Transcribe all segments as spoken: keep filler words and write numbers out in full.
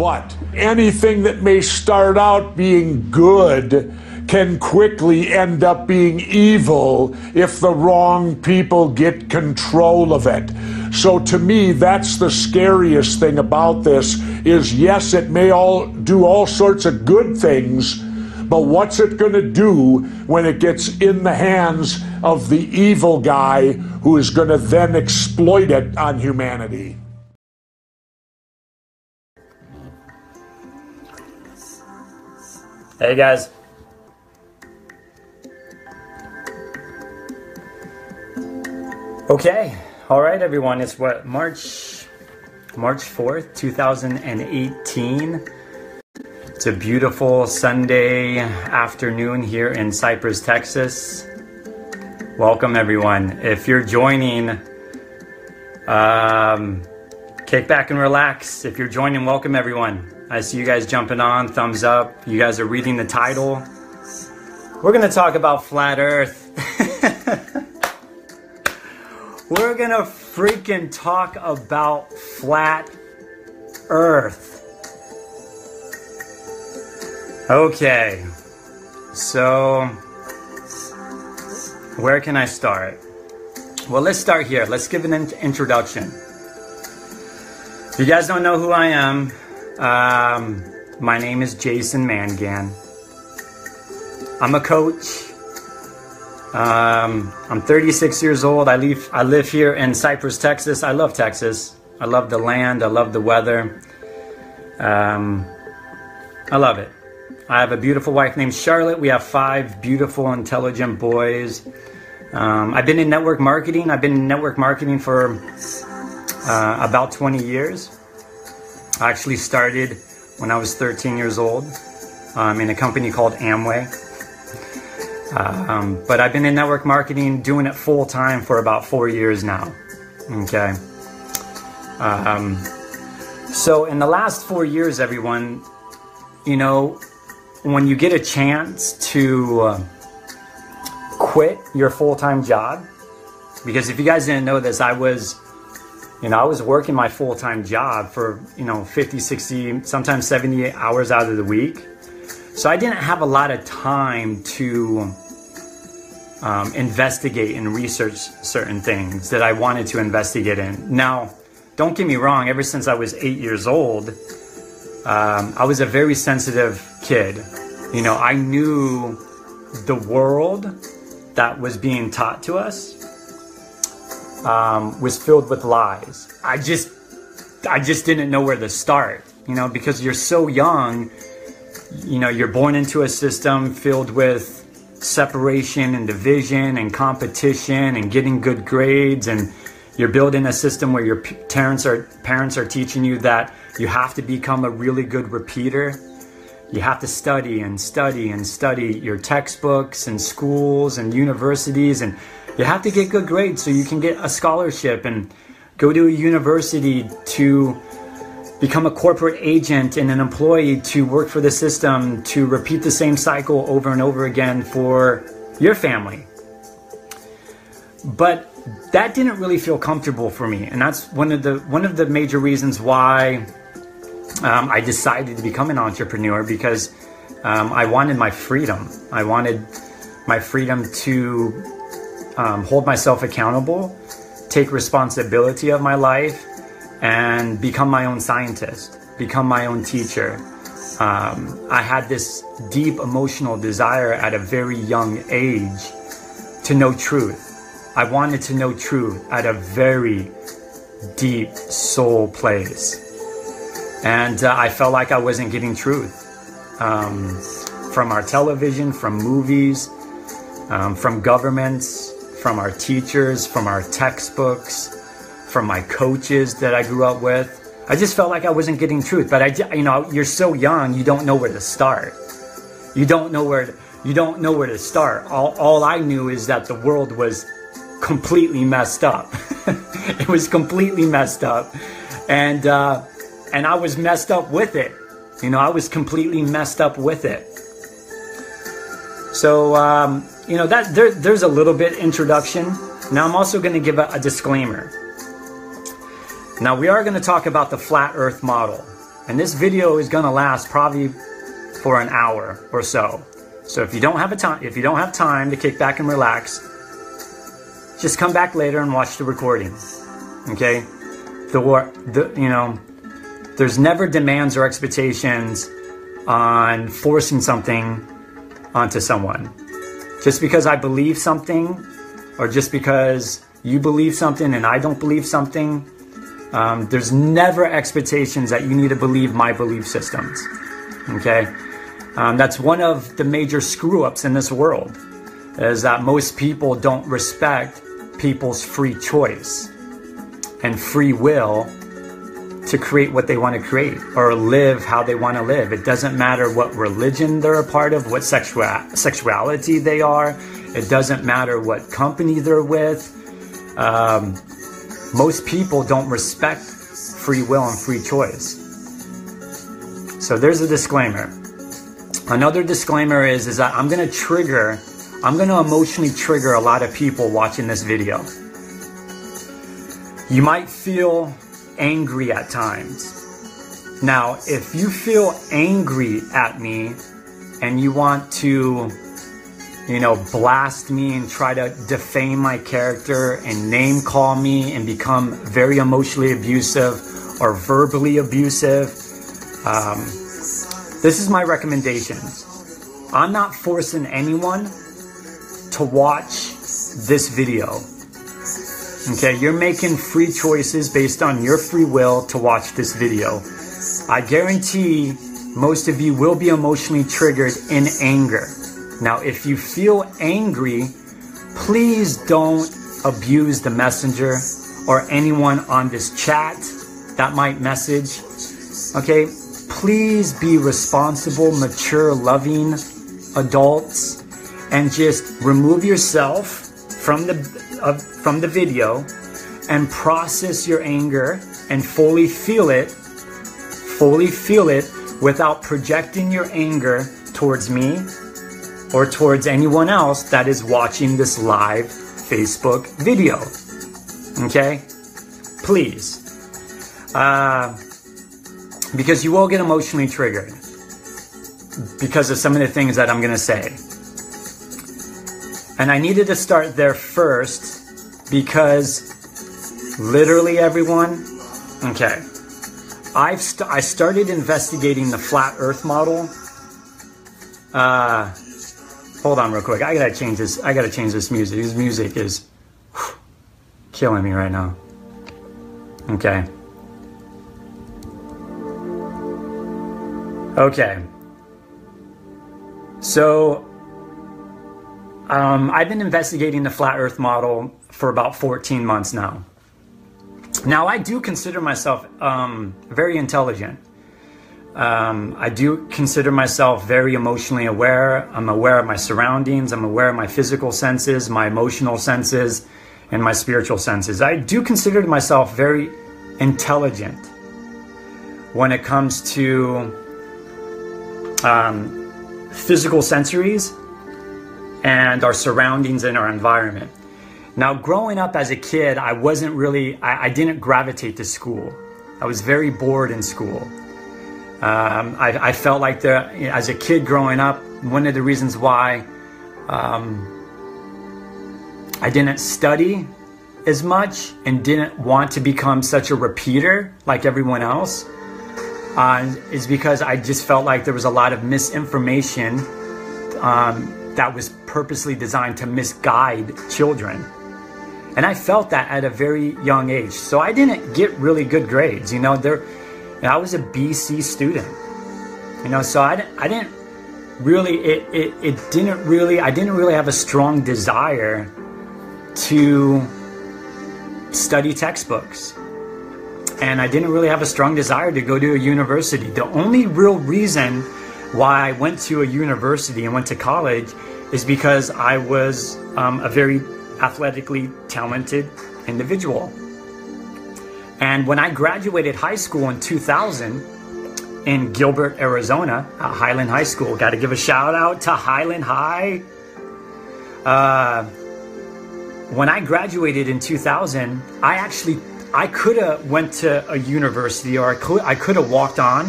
But anything that may start out being good can quickly end up being evil if the wrong people get control of it. So to me, that's the scariest thing about this is, yes, it may all do all sorts of good things, but what's it going to do when it gets in the hands of the evil guy who is going to then exploit it on humanity? Hey guys. Okay, all right everyone, it's what, March March fourth, two thousand eighteen. It's a beautiful Sunday afternoon here in Cypress, Texas. Welcome everyone. If you're joining, um, kick back and relax. If you're joining, welcome everyone. I see you guys jumping on, thumbs up. You guys are reading the title. We're gonna talk about flat earth. We're gonna freaking talk about flat earth. Okay, so where can I start? Well, let's start here. Let's give an in- introduction. If you guys don't know who I am, Um, my name is Jason Mangan. I'm a coach. Um, I'm thirty-six years old. I live, I live here in Cypress, Texas. I love Texas. I love the land. I love the weather. Um, I love it. I have a beautiful wife named Charlotte. We have five beautiful, intelligent boys. Um, I've been in network marketing. I've been in network marketing for uh, about twenty years. I actually started when I was thirteen years old um, in a company called Amway. Uh, um, but I've been in network marketing, doing it full time for about four years now. Okay. Um, so in the last four years, everyone, you know, when you get a chance to uh, quit your full-time job, because if you guys didn't know this, I was... You know, I was working my full-time job for, you know, fifty, sixty, sometimes seventy-eight hours out of the week. So I didn't have a lot of time to um, investigate and research certain things that I wanted to investigate in. Now, don't get me wrong, ever since I was eight years old, um, I was a very sensitive kid. You know, I knew the world that was being taught to us. Um, was filled with lies. I just, I just didn't know where to start, you know, because you're so young, you know, you're born into a system filled with separation and division and competition and getting good grades. And you're building a system where your parents are, parents are teaching you that you have to become a really good repeater. You have to study and study and study your textbooks and schools and universities, and you have to get good grades so you can get a scholarship and go to a university to become a corporate agent and an employee to work for the system, to repeat the same cycle over and over again for your family. But that didn't really feel comfortable for me. And that's one of the, one of the major reasons why um, I decided to become an entrepreneur, because um, I wanted my freedom. I wanted my freedom to... Um, hold myself accountable, take responsibility of my life, and become my own scientist, become my own teacher. Um, I had this deep emotional desire at a very young age to know truth. I wanted to know truth at a very deep soul place. And uh, I felt like I wasn't getting truth um, from our television, from movies, um, from governments, from our teachers, from our textbooks, from my coaches that I grew up with. I just felt like I wasn't getting truth. But I, you know, you're so young, you don't know where to start. You don't know where to, you don't know where to start. All, all I knew is that the world was completely messed up. It was completely messed up, and uh, and I was messed up with it. You know, I was completely messed up with it. So. Um, You know, that there, there's a little bit introduction. Now, I'm also going to give a, a disclaimer. Now, we are going to talk about the flat earth model. And this video is gonna last probably for an hour or so. So if you don't have a time, if you don't have time to kick back and relax, just come back later and watch the recording. Okay? The war, the, you know, there's never demands or expectations on forcing something onto someone. Just because I believe something, or just because you believe something and I don't believe something, um, there's never expectations that you need to believe my belief systems. Okay? Um, that's one of the major screw-ups in this world, is that most people don't respect people's free choice and free will to create what they want to create or live how they want to live. It doesn't matter what religion they're a part of, what sexua- sexuality they are. It doesn't matter what company they're with. Um, most people don't respect free will and free choice. So there's a disclaimer. Another disclaimer is, is that I'm going to trigger, I'm going to emotionally trigger a lot of people watching this video. You might feel angry at times. Now, if you feel angry at me and you want to, you know, blast me and try to defame my character and name call me and become very emotionally abusive or verbally abusive, um, this is my recommendation. I'm not forcing anyone to watch this video. Okay, you're making free choices based on your free will to watch this video. I guarantee most of you will be emotionally triggered in anger. Now, if you feel angry, please don't abuse the messenger or anyone on this chat that might message. Okay, please be responsible, mature, loving adults, and just remove yourself from the Of, from the video and process your anger and fully feel it, fully feel it without projecting your anger towards me or towards anyone else that is watching this live Facebook video. Okay? Please. Uh, because you will get emotionally triggered because of some of the things that I'm going to say. And I needed to start there first because literally everyone, okay, I've st I started investigating the flat earth model. Uh, hold on real quick. I gotta change this. I gotta change this music. This music is whew, killing me right now. Okay. Okay. So Um, I've been investigating the flat earth model for about fourteen months now. Now, I do consider myself um, very intelligent. Um, I do consider myself very emotionally aware. I'm aware of my surroundings. I'm aware of my physical senses, my emotional senses, and my spiritual senses. I do consider myself very intelligent when it comes to um, physical sensories and our surroundings and our environment. Now, growing up as a kid, I wasn't really, I, I didn't gravitate to school. I was very bored in school. Um, I, I felt like the, as a kid growing up, one of the reasons why um, I didn't study as much and didn't want to become such a repeater like everyone else uh, is because I just felt like there was a lot of misinformation um, that was purposely designed to misguide children. And I felt that at a very young age. So I didn't get really good grades, you know, there, and I was a B C student, you know, so I, I didn't really, it, it, it didn't really, I didn't really have a strong desire to study textbooks. And I didn't really have a strong desire to go to a university. The only real reason why I went to a university and went to college is because I was um, a very athletically talented individual. And when I graduated high school in two thousand in Gilbert, Arizona, at Highland High School, got to give a shout out to Highland High. Uh, when I graduated in two thousand, I actually I could have went to a university, or I could I could have walked on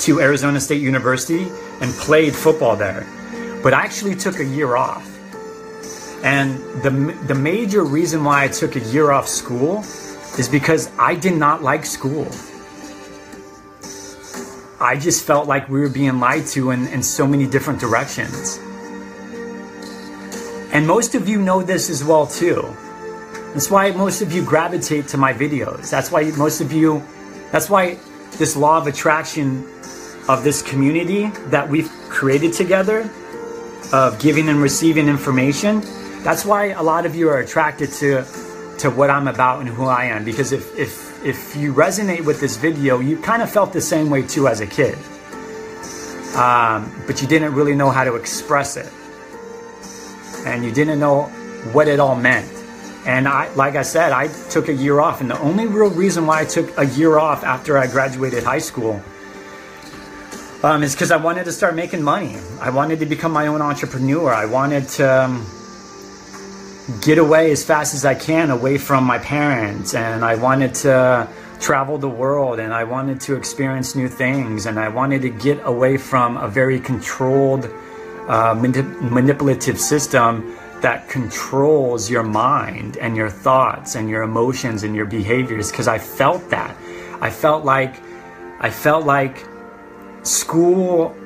to Arizona State University and played football there. But I actually took a year off. And the the major reason why I took a year off school is because I did not like school. I just felt like we were being lied to in, in so many different directions. And most of you know this as well too. That's why most of you gravitate to my videos. That's why most of you, that's why this law of attraction of this community that we've created together, of giving and receiving information, that's why a lot of you are attracted to, to what I'm about and who I am. Because if, if, if you resonate with this video, you kind of felt the same way too as a kid. Um, but you didn't really know how to express it. And you didn't know what it all meant. And I, like I said, I took a year off. And the only real reason why I took a year off after I graduated high school um, is because I wanted to start making money. I wanted to become my own entrepreneur. I wanted to um, get away as fast as I can, away from my parents. And I wanted to travel the world. And I wanted to experience new things. And I wanted to get away from a very controlled, uh, manip- manipulative system that controls your mind and your thoughts and your emotions and your behaviors, because I felt that. I felt like I felt like school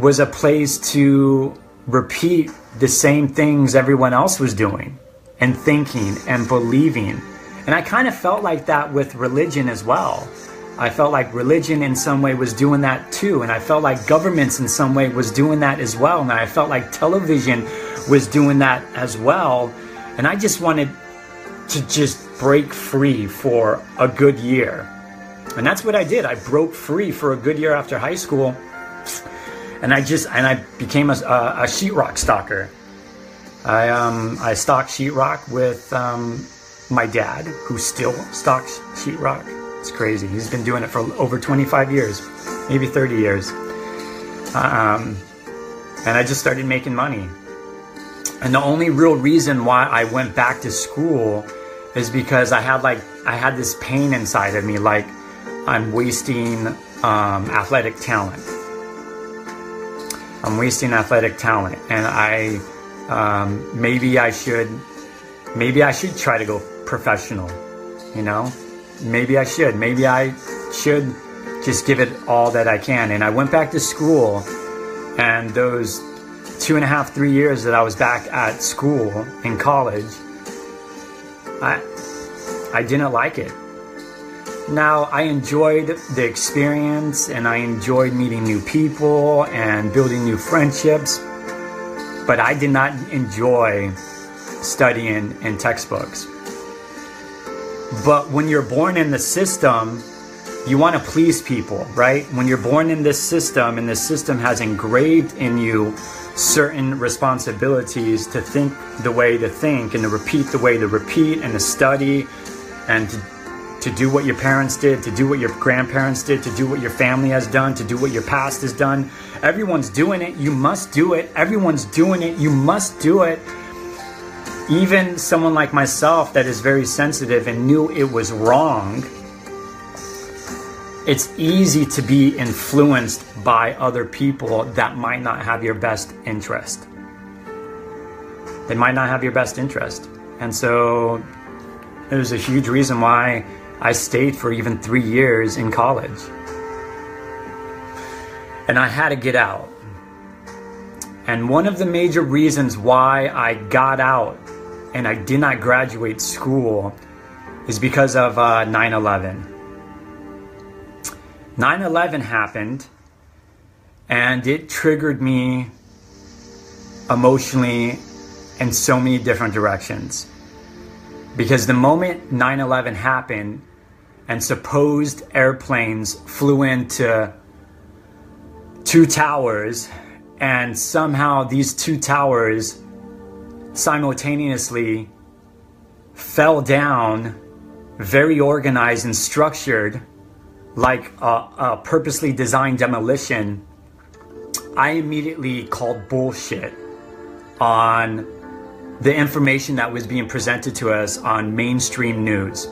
was a place to repeat the same things everyone else was doing and thinking and believing. And I kind of felt like that with religion as well. I felt like religion in some way was doing that too, and I felt like governments in some way was doing that as well, and I felt like television was doing that as well. And I just wanted to just break free for a good year. And that's what I did. I broke free for a good year after high school, and I just and I became a, a sheetrock stalker. I um I stalked sheetrock with um my dad, who still stalks sheetrock. It's crazy. He's been doing it for over twenty-five years, maybe thirty years. Um, and I just started making money. And the only real reason why I went back to school is because I had like I had this pain inside of me, like I'm wasting um, athletic talent. I'm wasting athletic talent, and I um, maybe I should maybe I should try to go professional, you know? Maybe I should. Maybe I should just give it all that I can. And I went back to school, and those two and a half, three years that I was back at school in college, I, I didn't like it. Now, I enjoyed the experience, and I enjoyed meeting new people and building new friendships, but I did not enjoy studying in textbooks. But when you're born in the system, you want to please people, right? When you're born in this system, and this system has engraved in you certain responsibilities to think the way to think and to repeat the way to repeat and to study and to, to do what your parents did, to do what your grandparents did, to do what your family has done, to do what your past has done. Everyone's doing it. You must do it. Everyone's doing it. You must do it. Even someone like myself that is very sensitive and knew it was wrong, it's easy to be influenced by other people that might not have your best interest. They might not have your best interest. And so there's a huge reason why I stayed for even three years in college. And I had to get out. And one of the major reasons why I got out and I did not graduate school is because of uh, nine eleven. nine eleven happened, and it triggered me emotionally in so many different directions. Because the moment nine eleven happened and supposed airplanes flew into two towers, and somehow these two towers simultaneously fell down, very organized and structured, like a, a purposely designed demolition, I immediately called bullshit on the information that was being presented to us on mainstream news.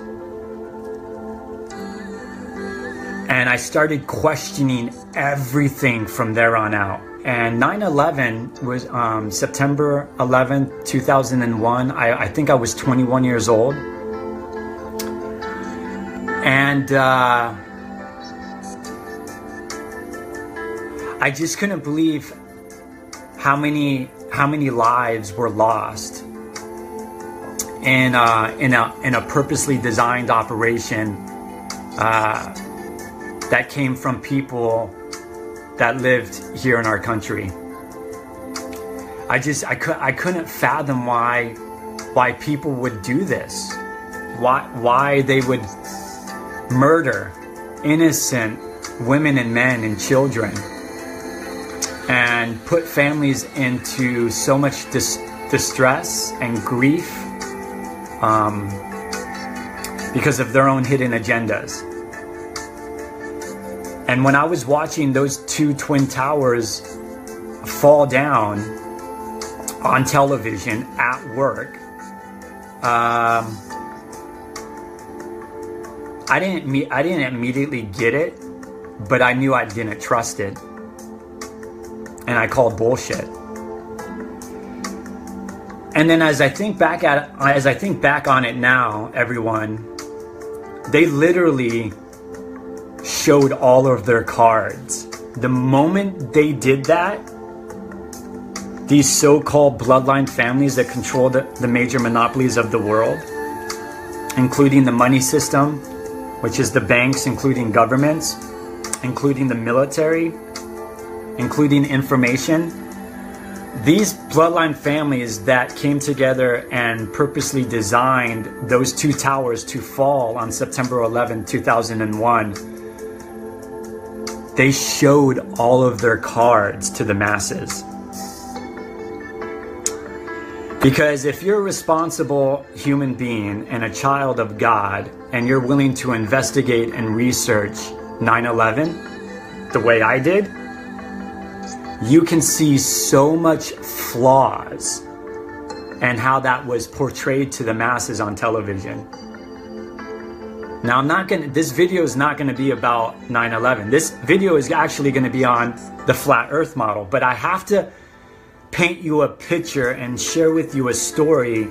And I started questioning everything from there on out. And nine eleven was um, September eleventh, two thousand one. I, I think I was twenty-one years old. And uh, I just couldn't believe how many how many lives were lost in uh, in a in a purposely designed operation uh, that came from people that lived here in our country. I just I could I couldn't fathom why why people would do this, why why they would murder innocent women and men and children, and put families into so much dis distress and grief um, because of their own hidden agendas. And when I was watching those two twin towers fall down on television at work, um, I didn't me I didn't immediately get it, but I knew I didn't trust it. And I called bullshit. And then as I think back at as I think back on it now, everyone, they literally showed all of their cards. The moment they did that, these so-called bloodline families that control the, the major monopolies of the world, including the money system, which is the banks, including governments, including the military, including information. These bloodline families that came together and purposely designed those two towers to fall on September eleventh, two thousand one, they showed all of their cards to the masses. Because if you're a responsible human being and a child of God, and you're willing to investigate and research nine eleven the way I did, you can see so much flaws and how that was portrayed to the masses on television. Now, I'm not gonna, this video is not gonna be about nine eleven. This video is actually gonna be on the flat earth model, but I have to paint you a picture and share with you a story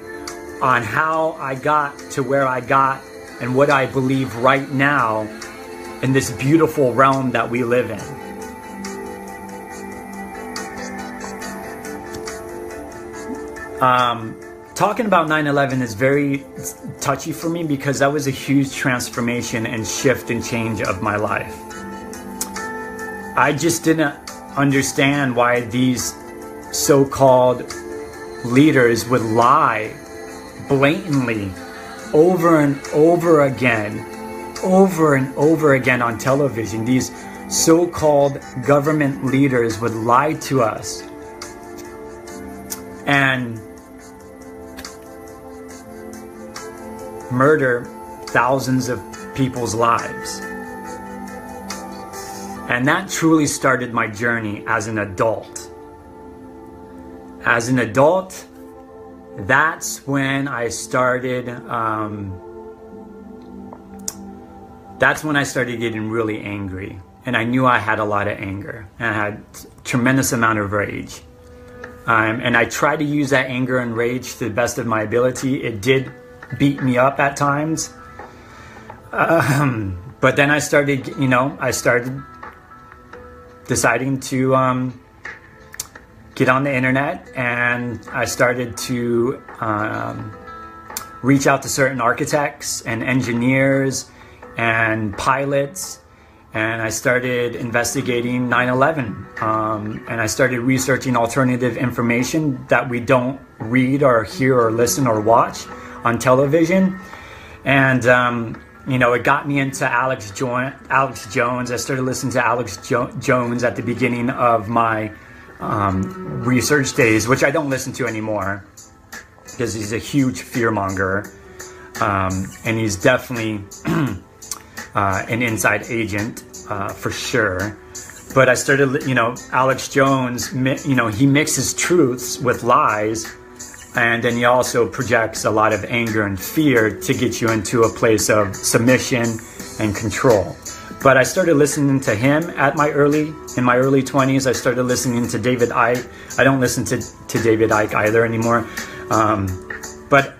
on how I got to where I got and what I believe right now in this beautiful realm that we live in. Um, talking about nine eleven is very touchy for me because that was a huge transformation and shift and change of my life. I just didn't understand why these so-called leaders would lie blatantly over and over again, over and over again on television. These so-called government leaders would lie to us. And murder thousands of people's lives. And that truly started my journey as an adult. As an adult, that's when I started, um, that's when I started getting really angry. And I knew I had a lot of anger. And I had a tremendous amount of rage. Um, and I tried to use that anger and rage to the best of my ability. It did beat me up at times. Um, but then I started, you know, I started deciding to um, get on the internet, and I started to um, reach out to certain architects and engineers and pilots. And I started investigating nine eleven, um, and I started researching alternative information that we don't read or hear or listen or watch on television. And, um, you know, it got me into Alex, jo Alex Jones. I started listening to Alex jo Jones at the beginning of my um, research days, which I don't listen to anymore because he's a huge fearmonger, um, and he's definitely Uh, an inside agent, uh, for sure. But I started, you know, Alex Jones, you know, he mixes truths with lies, and then he also projects a lot of anger and fear to get you into a place of submission and control. But I started listening to him at my early, in my early twenties. I started listening to David Icke. I don't listen to, to David Icke either anymore. Um, but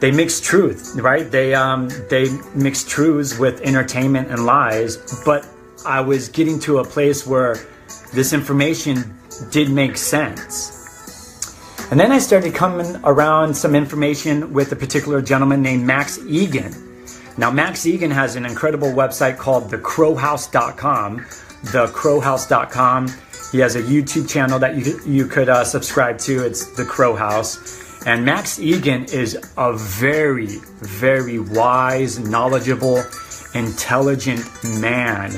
they mix truth, right? They, um, they mix truths with entertainment and lies. But I was getting to a place where this information did make sense. And then I started coming around some information with a particular gentleman named Max Egan. Now, Max Egan has an incredible website called the crow house dot com, the crow house dot com. He has a YouTube channel that you, you could uh, subscribe to. It's The Crow House. And Max Egan is a very, very wise, knowledgeable, intelligent man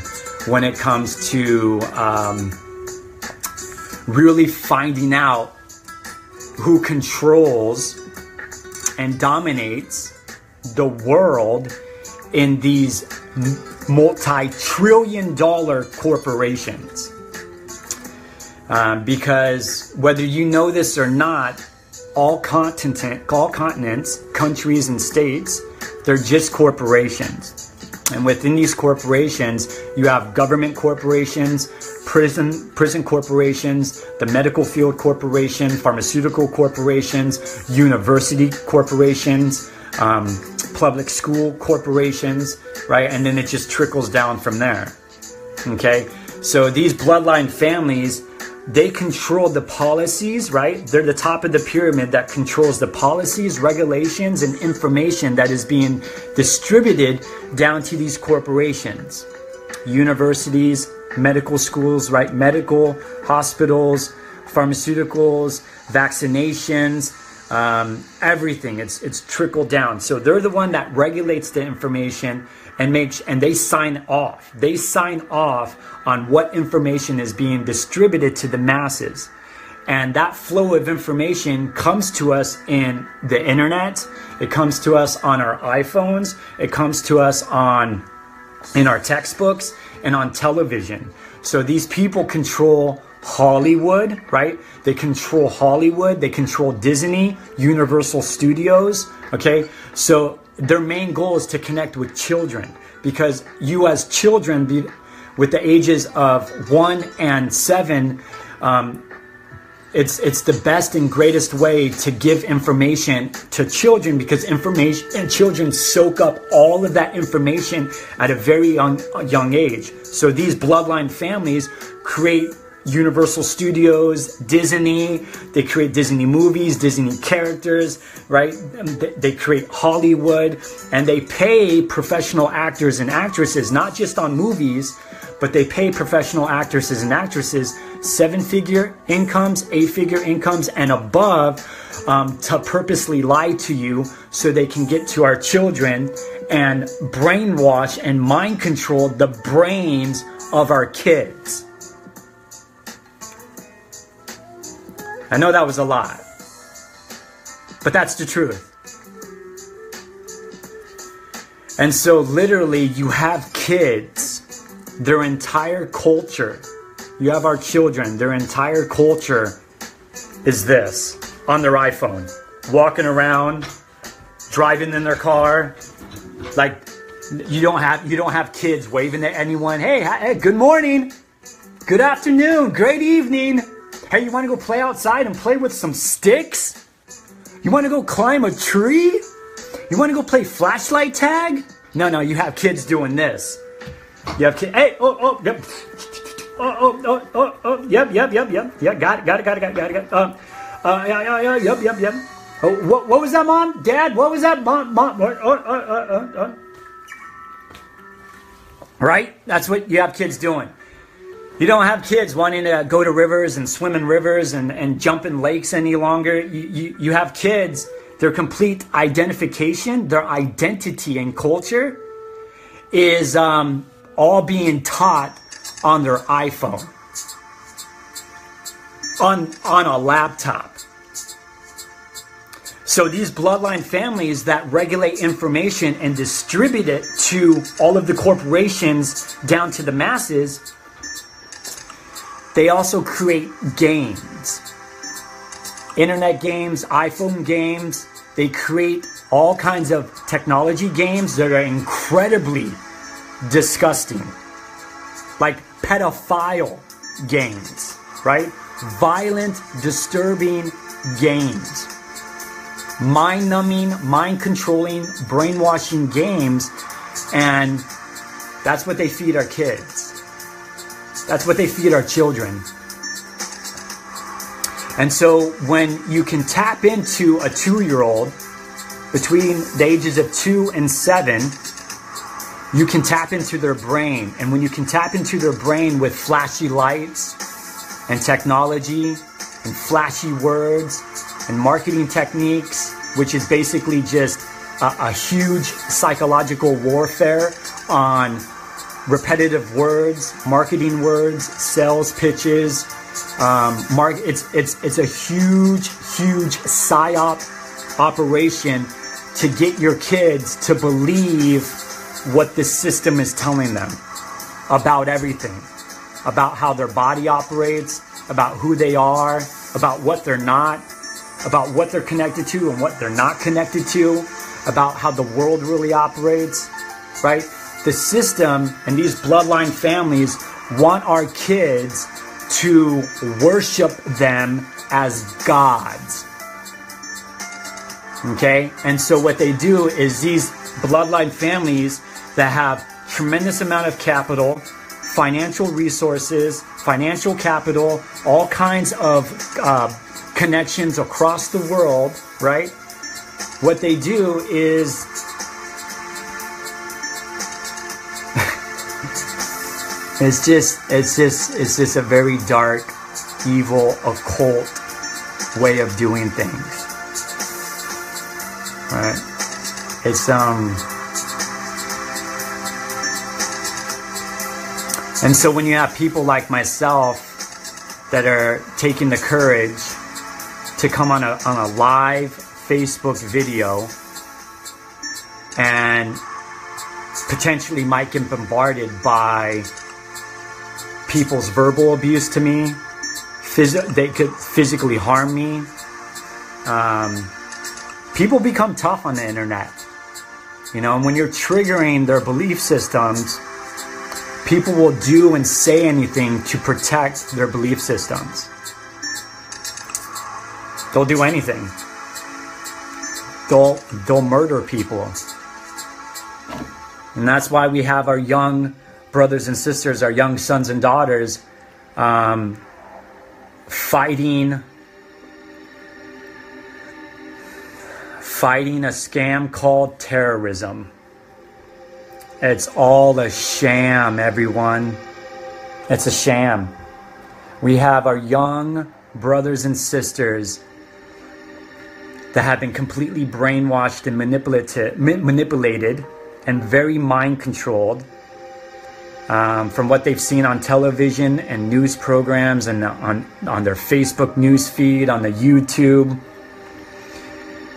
when it comes to um, really finding out who controls and dominates the world in these multi-trillion dollar corporations. Um, because whether you know this or not, all, continent, all continents, countries, and states, they're just corporations. And within these corporations, you have government corporations, prison prison corporations, the medical field corporation, pharmaceutical corporations, university corporations, um, public school corporations, right? And then it just trickles down from there, okay? So these bloodline families, they control the policies, right? They're the top of the pyramid that controls the policies, regulations, and information that is being distributed down to these corporations, universities, medical schools, right? Medical, hospitals, pharmaceuticals, vaccinations, um, everything. It's it's trickled down. So they're the one that regulates the information and makes, and they sign off. They sign off on what information is being distributed to the masses. And that flow of information comes to us in the internet. It comes to us on our iPhones. It comes to us on in our textbooks and on television. So these people control Hollywood, right? They control Hollywood. They control Disney, Universal Studios, okay? So their main goal is to connect with children, because you as children be, with the ages of one and seven, um, it's, it's the best and greatest way to give information to children, because information and children soak up all of that information at a very young, young age. So these bloodline families create Universal Studios, Disney. They create Disney movies, Disney characters, right? They create Hollywood, and they pay professional actors and actresses, not just on movies, but they pay professional actors and actresses seven-figure incomes, eight-figure incomes, and above um, to purposely lie to you so they can get to our children and brainwash and mind control the brains of our kids. I know that was a lot, but that's the truth. And so literally you have kids, their entire culture, you have our children, their entire culture is this, on their iPhone, walking around, driving in their car, like you don't have, you don't have kids waving at anyone, hey, hey, good morning, good afternoon, great evening. Hey, you want to go play outside and play with some sticks? You want to go climb a tree? You want to go play flashlight tag? No, no, you have kids doing this. You have kids. Hey, oh, oh, yep. Oh, oh, oh, oh, oh, yep, yep, yep, yep. Yeah, got it, got it, got it, got it, got it, got it. Um, uh, yeah, yeah, yeah, yep, yep, yep. Oh, what, what was that, Mom? Dad, what was that? Mom, Mom, oh, oh, oh, oh, oh. Right? That's what you have kids doing. You don't have kids wanting to go to rivers and swim in rivers and, and jump in lakes any longer. You, you, you have kids, their complete identification, their identity and culture is um, all being taught on their iPhone, on, on a laptop. So these bloodline families that regulate information and distribute it to all of the corporations down to the masses, they also create games, internet games, iPhone games. They create all kinds of technology games that are incredibly disgusting, like pedophile gains, right? Violent, disturbing games. Mind-numbing, mind-controlling, brainwashing games, and that's what they feed our kids. That's what they feed our children. And so when you can tap into a two-year-old between the ages of two and seven, you can tap into their brain. And when you can tap into their brain with flashy lights and technology and flashy words and marketing techniques, which is basically just a, a huge psychological warfare on repetitive words, marketing words, sales pitches. Um, mark, it's it's it's a huge, huge psyop operation to get your kids to believe what the system is telling them about everything, about how their body operates, about who they are, about what they're not, about what they're connected to and what they're not connected to, about how the world really operates, right? The system and these bloodline families want our kids to worship them as gods, okay? And so what they do is these bloodline families that have tremendous amount of capital, financial resources, financial capital, all kinds of uh, connections across the world, right? What they do is it's just it's just it's just a very dark, evil, occult way of doing things, right? It's um and so when you have people like myself that are taking the courage to come on a, on a live Facebook video and potentially might get bombarded by people's verbal abuse to me, phys- they could physically harm me. Um, people become tough on the internet, you know, and when you're triggering their belief systems, people will do and say anything to protect their belief systems. They'll do anything. They'll, they'll murder people. And that's why we have our young brothers and sisters, our young sons and daughters, um, fighting, fighting a scam called terrorism. It's all a sham, everyone. It's a sham. We have our young brothers and sisters that have been completely brainwashed and manipulated, manipulated and very mind controlled um, from what they've seen on television and news programs and on, on their Facebook news feed, on the YouTube.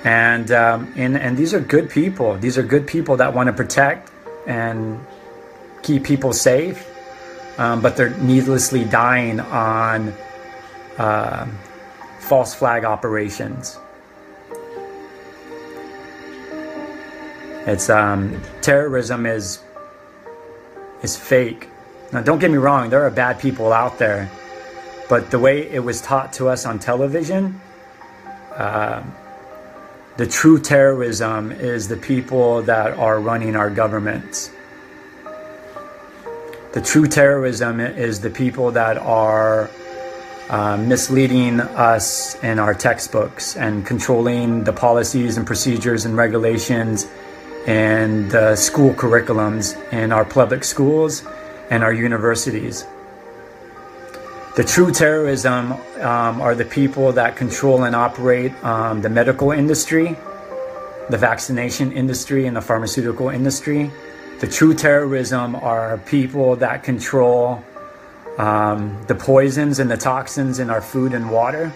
And, um, and, and these are good people. These are good people that want to protect and keep people safe, um, but they're needlessly dying on uh, false flag operations. It's um, terrorism is is fake. Now, don't get me wrong; there are bad people out there, but the way it was taught to us on television, uh, the true terrorism is the people that are running our governments. The true terrorism is the people that are uh, misleading us in our textbooks and controlling the policies and procedures and regulations and the school curriculums in our public schools and our universities. The true terrorism um, are the people that control and operate um, the medical industry, the vaccination industry, and the pharmaceutical industry. The true terrorism are people that control um, the poisons and the toxins in our food and water.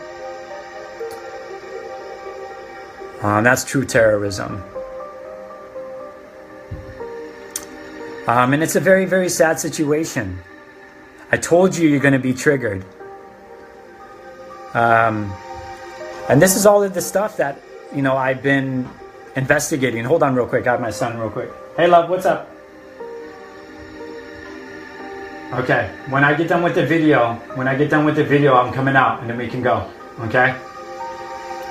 Um, that's true terrorism. Um, and it's a very, very sad situation. I told you you're going to be triggered. Um, and this is all of the stuff that, you know, I've been investigating. Hold on real quick. I have my son real quick. Hey, love, what's up? Okay, when I get done with the video, when I get done with the video, I'm coming out and then we can go, okay?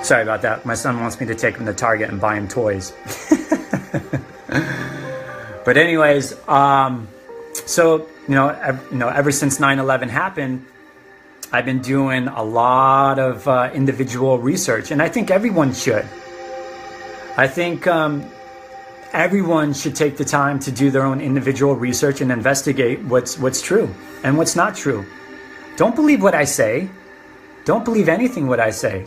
Sorry about that. My son wants me to take him to Target and buy him toys. But anyways, um, so, you know, ev you know, ever since nine eleven happened, I've been doing a lot of uh, individual research, and I think everyone should. I think um, everyone should take the time to do their own individual research and investigate what's, what's true and what's not true. Don't believe what I say. Don't believe anything what I say.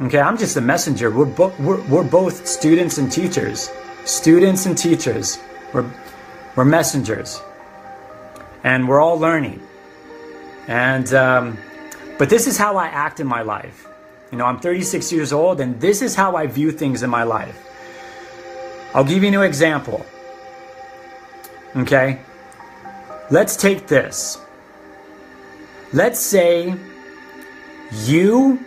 Okay, I'm just a messenger. We're, bo we're, we're both students and teachers. Students and teachers. We're, we're messengers. And we're all learning. And, um, but this is how I act in my life. You know, I'm thirty-six years old, and this is how I view things in my life. I'll give you an example. Okay? Let's take this. Let's say you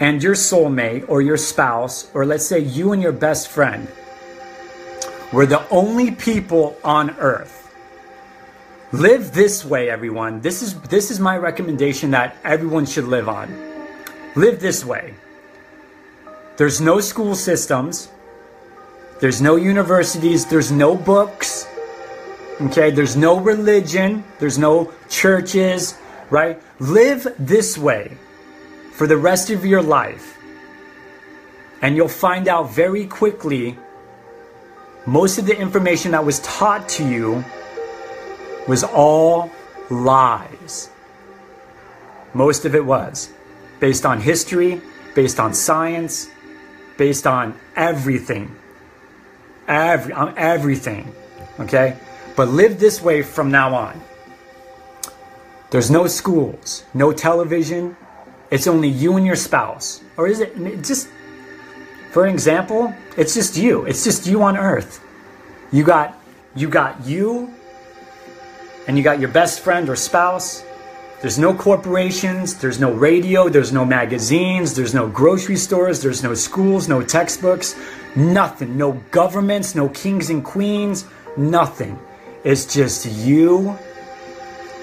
and your soulmate or your spouse, or let's say you and your best friend, were the only people on earth. Live this way, everyone. This is, this is my recommendation that everyone should live on. Live this way. There's no school systems. There's no universities. There's no books. Okay? There's no religion. There's no churches, right? Live this way for the rest of your life, and you'll find out very quickly most of the information that was taught to you was all lies. Most of it was based on history, based on science, based on everything, every on everything. Okay, but live this way from now on. There's no schools, no television. It's only you and your spouse. Or is it just, for example, it's just you. It's just you on earth. You got, you got you, and you got your best friend or spouse. There's no corporations. There's no radio. There's no magazines. There's no grocery stores. There's no schools, no textbooks, nothing. No governments, no kings and queens, nothing. It's just you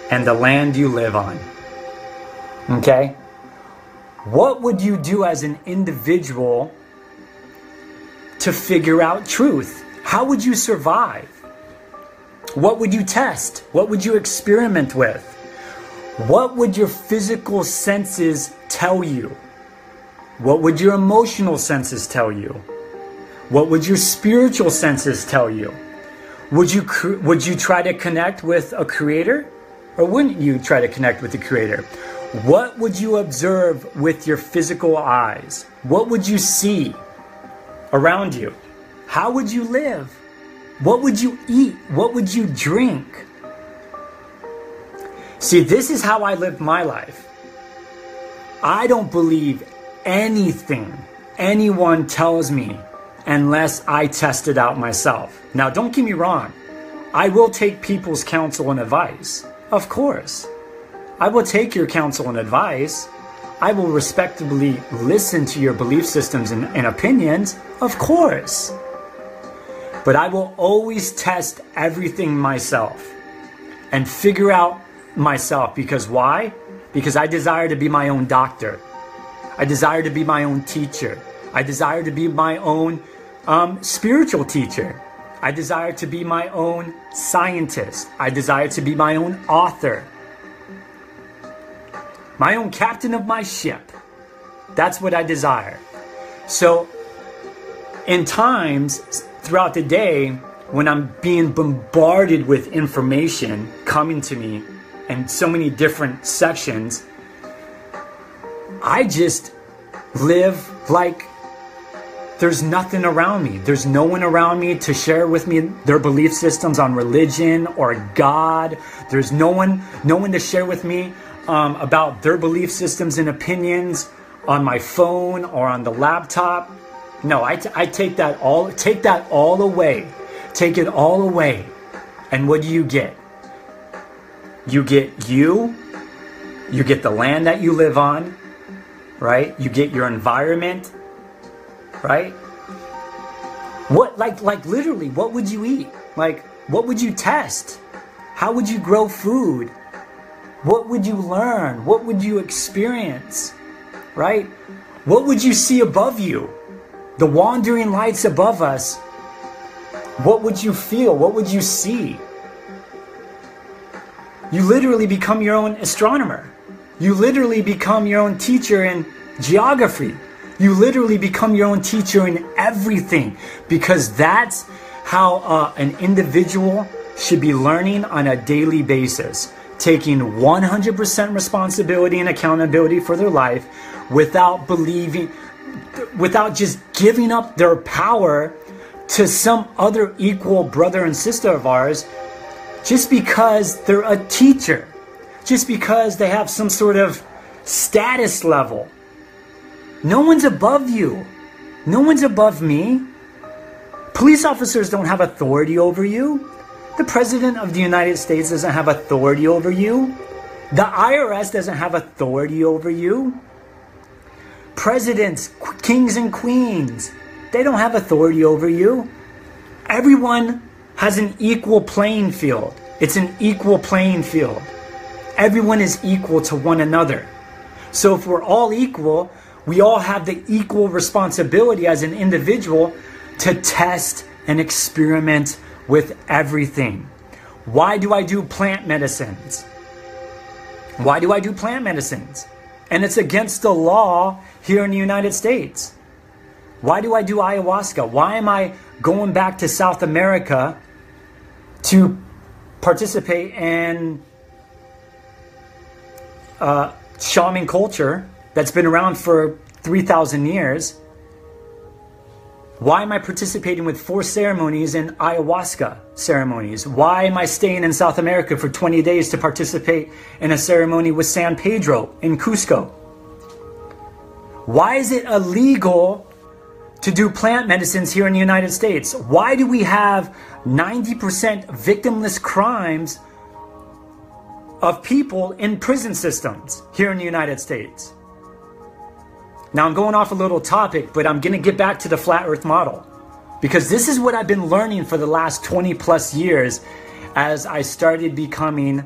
and the land you live on. Okay? What would you do as an individual to figure out truth? How would you survive? What would you test? What would you experiment with? What would your physical senses tell you? What would your emotional senses tell you? What would your spiritual senses tell you? Would you, would you try to connect with a creator? Or wouldn't you try to connect with the creator? What would you observe with your physical eyes? What would you see around you? How would you live? What would you eat? What would you drink? See, this is how I live my life. I don't believe anything anyone tells me unless I test it out myself. Now, don't get me wrong. I will take people's counsel and advice, of course. I will take your counsel and advice. I will respectably listen to your belief systems and, and opinions, of course. But I will always test everything myself and figure out myself. Because why? Because I desire to be my own doctor. I desire to be my own teacher. I desire to be my own um, spiritual teacher. I desire to be my own scientist. I desire to be my own author. My own captain of my ship. That's what I desire. So in times throughout the day when I'm being bombarded with information coming to me in so many different sections, I just live like there's nothing around me. There's no one around me to share with me their belief systems on religion or God. There's no one, no one to share with me Um, about their belief systems and opinions on my phone or on the laptop. No, I, t I take that all, take that all away. Take it all away. And what do you get? You get you, you get the land that you live on, right? You get your environment, right? What, like, like literally, what would you eat? Like, what would you test? How would you grow food? What would you learn? What would you experience, right? What would you see above you? The wandering lights above us. What would you feel? What would you see? You literally become your own astronomer. You literally become your own teacher in geography. You literally become your own teacher in everything, because that's how uh, an individual should be learning on a daily basis, taking one hundred percent responsibility and accountability for their life without believing, without just giving up their power to some other equal brother and sister of ours just because they're a teacher, just because they have some sort of status level. No one's above you. No one's above me. Police officers don't have authority over you. The President of the United States doesn't have authority over you. The I R S doesn't have authority over you. Presidents, kings and queens, they don't have authority over you. Everyone has an equal playing field. It's an equal playing field. Everyone is equal to one another. So if we're all equal, we all have the equal responsibility as an individual to test and experiment with everything. Why do I do plant medicines? Why do I do plant medicines? And it's against the law here in the United States. Why do I do ayahuasca? Why am I going back to South America to participate in uh, shaman culture that's been around for three thousand years? Why am I participating with four ceremonies and ayahuasca ceremonies? Why am I staying in South America for twenty days to participate in a ceremony with San Pedro in Cusco? Why is it illegal to do plant medicines here in the United States? Why do we have ninety percent victimless crimes of people in prison systems here in the United States? Now I'm going off a little topic, but I'm going to get back to the flat earth model, because this is what I've been learning for the last twenty plus years as I started becoming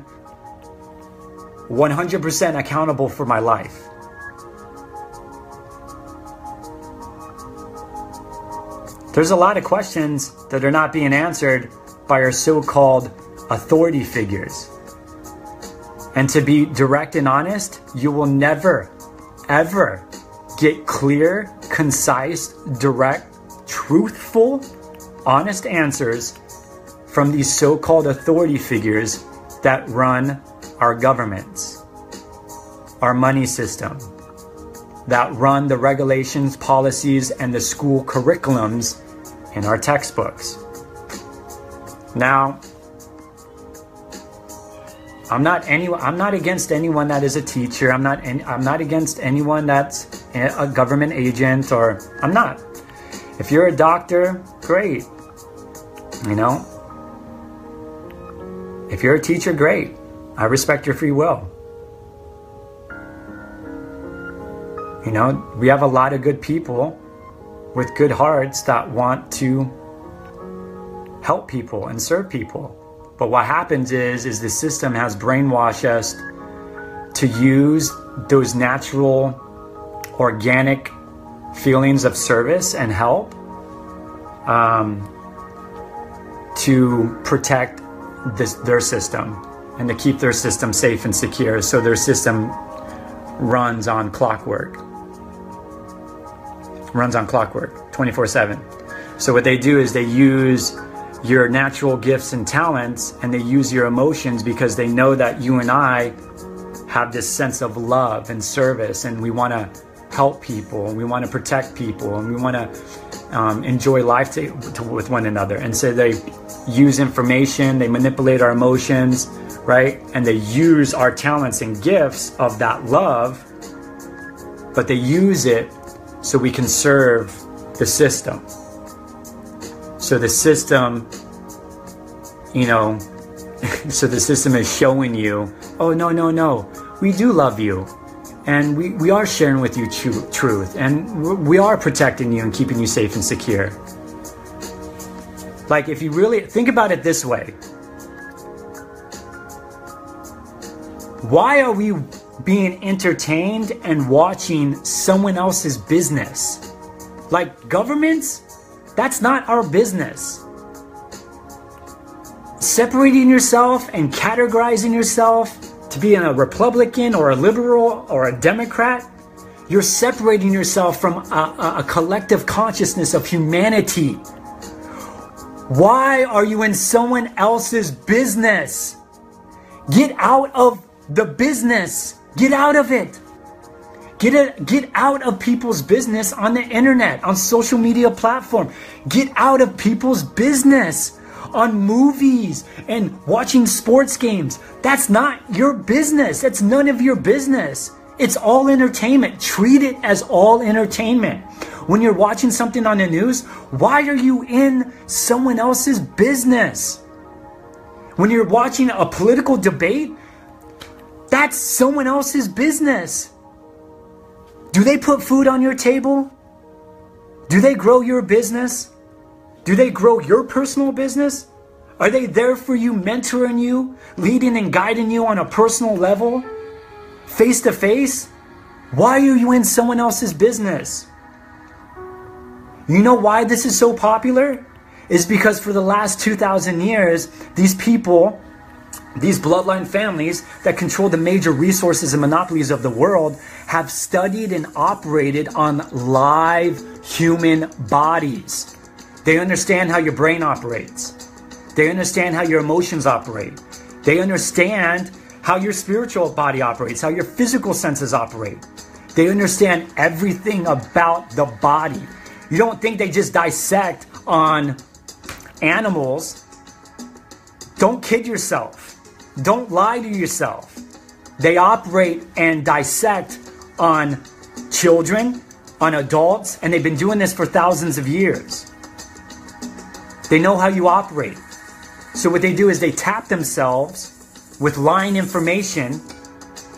one hundred percent accountable for my life. There's a lot of questions that are not being answered by our so-called authority figures. And to be direct and honest, you will never, ever get clear, concise, direct, truthful, honest answers from these so-called authority figures that run our governments, our money system, that run the regulations, policies, and the school curriculums in our textbooks. Now, I'm not any, I'm not against anyone that is a teacher. I'm not any, I'm not against anyone that's a government agent, or I'm not. If you're a doctor, great. You know, if you're a teacher, great. I respect your free will. You know, we have a lot of good people with good hearts that want to help people and serve people. But what happens is, is the system has brainwashed us to use those natural, organic feelings of service and help um, to protect this, their system, and to keep their system safe and secure, so their system runs on clockwork, runs on clockwork twenty-four seven. So what they do is they use your natural gifts and talents, and they use your emotions, because they know that you and I have this sense of love and service, and we want to help people, and we want to protect people, and we want to um, enjoy life to, to, with one another. And so they use information, they manipulate our emotions, right? And they use our talents and gifts of that love, but they use it so we can serve the system. So the system, you know, so the system is showing you, oh, no, no, no, we do love you. And we, we are sharing with you tru- truth. And we are protecting you and keeping you safe and secure. Like, if you really think about it this way, Why are we being entertained and watching someone else's business? Like governments? That's not our business. Separating yourself and categorizing yourself to be a Republican or a liberal or a Democrat, you're separating yourself from a, a collective consciousness of humanity. Why are you in someone else's business? Get out of the business. Get out of it. Get it. Get out of people's business on the internet, on social media platform. Get out of people's business on movies and watching sports games. That's not your business. That's none of your business. It's all entertainment. Treat it as all entertainment. When you're watching something on the news, why are you in someone else's business? When you're watching a political debate, that's someone else's business. Do they put food on your table? Do they grow your business? Do they grow your personal business? Are they there for you, mentoring you, leading and guiding you on a personal level, face to face? Why are you in someone else's business? You know why this is so popular? It's because for the last two thousand years, these people, these bloodline families that control the major resources and monopolies of the world have studied and operated on live human bodies. They understand how your brain operates. They understand how your emotions operate. They understand how your spiritual body operates, how your physical senses operate. They understand everything about the body. You don't think they just dissect on animals. Don't kid yourself. Don't lie to yourself. They operate and dissect on children, on adults, and they've been doing this for thousands of years. They know how you operate. So what they do is they tap themselves with lying information.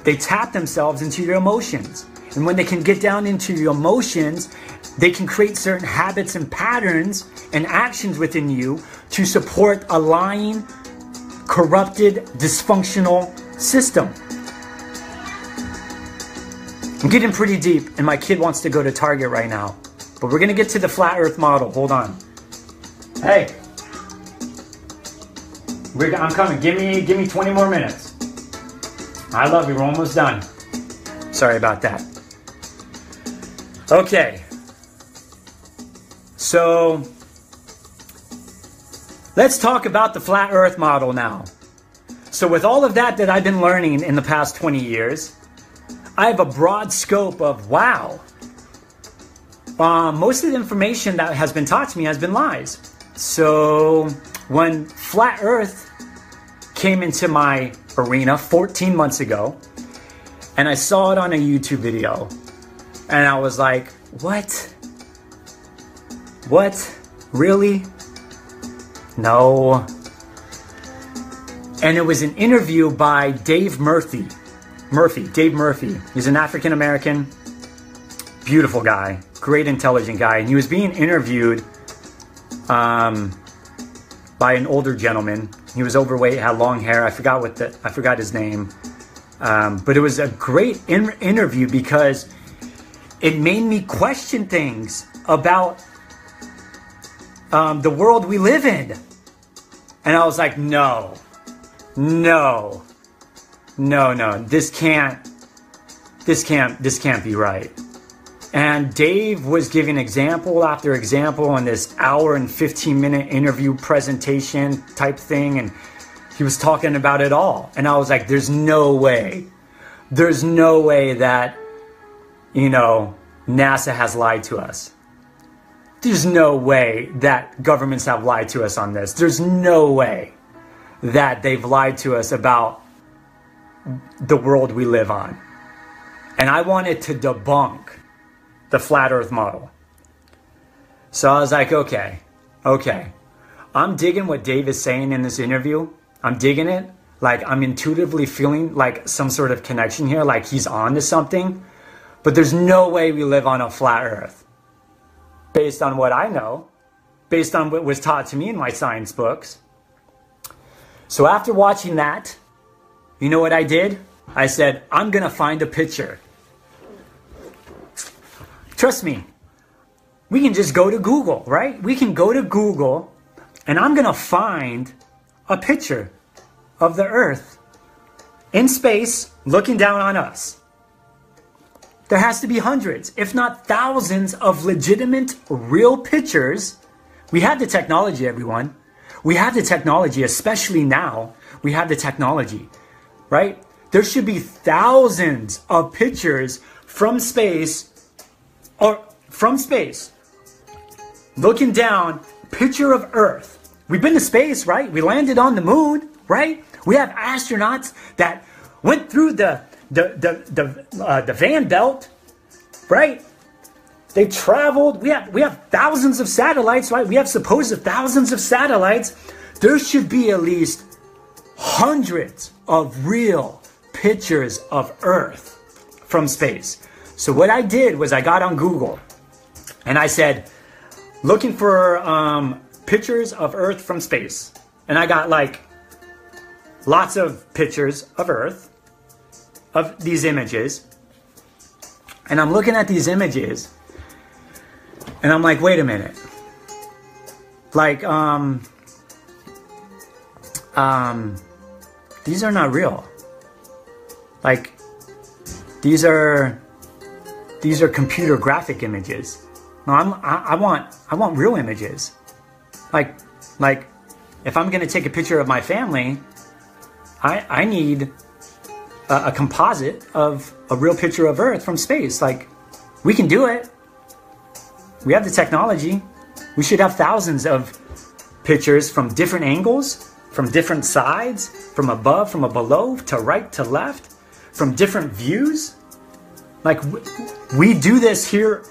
They tap themselves into your emotions. And when they can get down into your emotions, they can create certain habits and patterns and actions within you to support a lying, corrupted, dysfunctional system. I'm getting pretty deep, and my kid wants to go to Target right now. But we're going to get to the flat earth model. Hold on. Hey, we're, I'm coming. Give me, give me twenty more minutes. I love you. We're almost done. Sorry about that. Okay. So let's talk about the flat earth model now. So with all of that that I've been learning in the past twenty years, I have a broad scope of, wow, uh, most of the information that has been taught to me has been lies. So when flat earth came into my arena fourteen months ago, and I saw it on a YouTube video, and I was like, what? What? Really? No. And it was an interview by Dave Murphy. Murphy, Dave Murphy. He's an African American, beautiful guy, great intelligent guy. And he was being interviewed um, by an older gentleman. He was overweight, had long hair. I forgot what the, I forgot his name. Um, but it was a great in interview because it made me question things about Um, the world we live in. And I was like, no, no, no, no, this can't, this can't, this can't be right. And Dave was giving example after example on this hour and fifteen minute interview presentation type thing. And he was talking about it all. And I was like, there's no way, there's no way that, you know, NASA has lied to us. There's no way that governments have lied to us on this. There's no way that they've lied to us about the world we live on. And I wanted to debunk the flat earth model. So I was like, okay, okay. I'm digging what Dave is saying in this interview. I'm digging it. Like I'm intuitively feeling like some sort of connection here, like he's on to something. But there's no way we live on a flat earth. Based on what I know, based on what was taught to me in my science books. So after watching that, you know what I did? I said, I'm going to find a picture. Trust me, we can just go to Google, right? We can go to Google and I'm going to find a picture of the earth in space looking down on us. There has to be hundreds, if not thousands, of legitimate, real pictures. We have the technology, everyone. We have the technology, especially now. We have the technology, right? There should be thousands of pictures from space, or from space, looking down, picture of Earth. We've been to space, right? We landed on the moon, right? We have astronauts that went through the the the the, uh, the Van Belt, right? They traveled. We have we have thousands of satellites, right? We have supposed thousands of satellites. There should be at least hundreds of real pictures of Earth from space. So what I did was I got on Google and I said, looking for um, pictures of Earth from space. And I got like lots of pictures of Earth, of these images. And I'm looking at these images and I'm like, wait a minute. Like, um, um, these are not real. Like, these are, these are computer graphic images. No, I'm, I, I want, I want real images. Like, like if I'm going to take a picture of my family, I, I need a, a composite of a real picture of Earth from space. Like, we can do it. We have the technology. We should have thousands of pictures from different angles, from different sides, from above, from below, to right, to left, from different views. Like, we do this here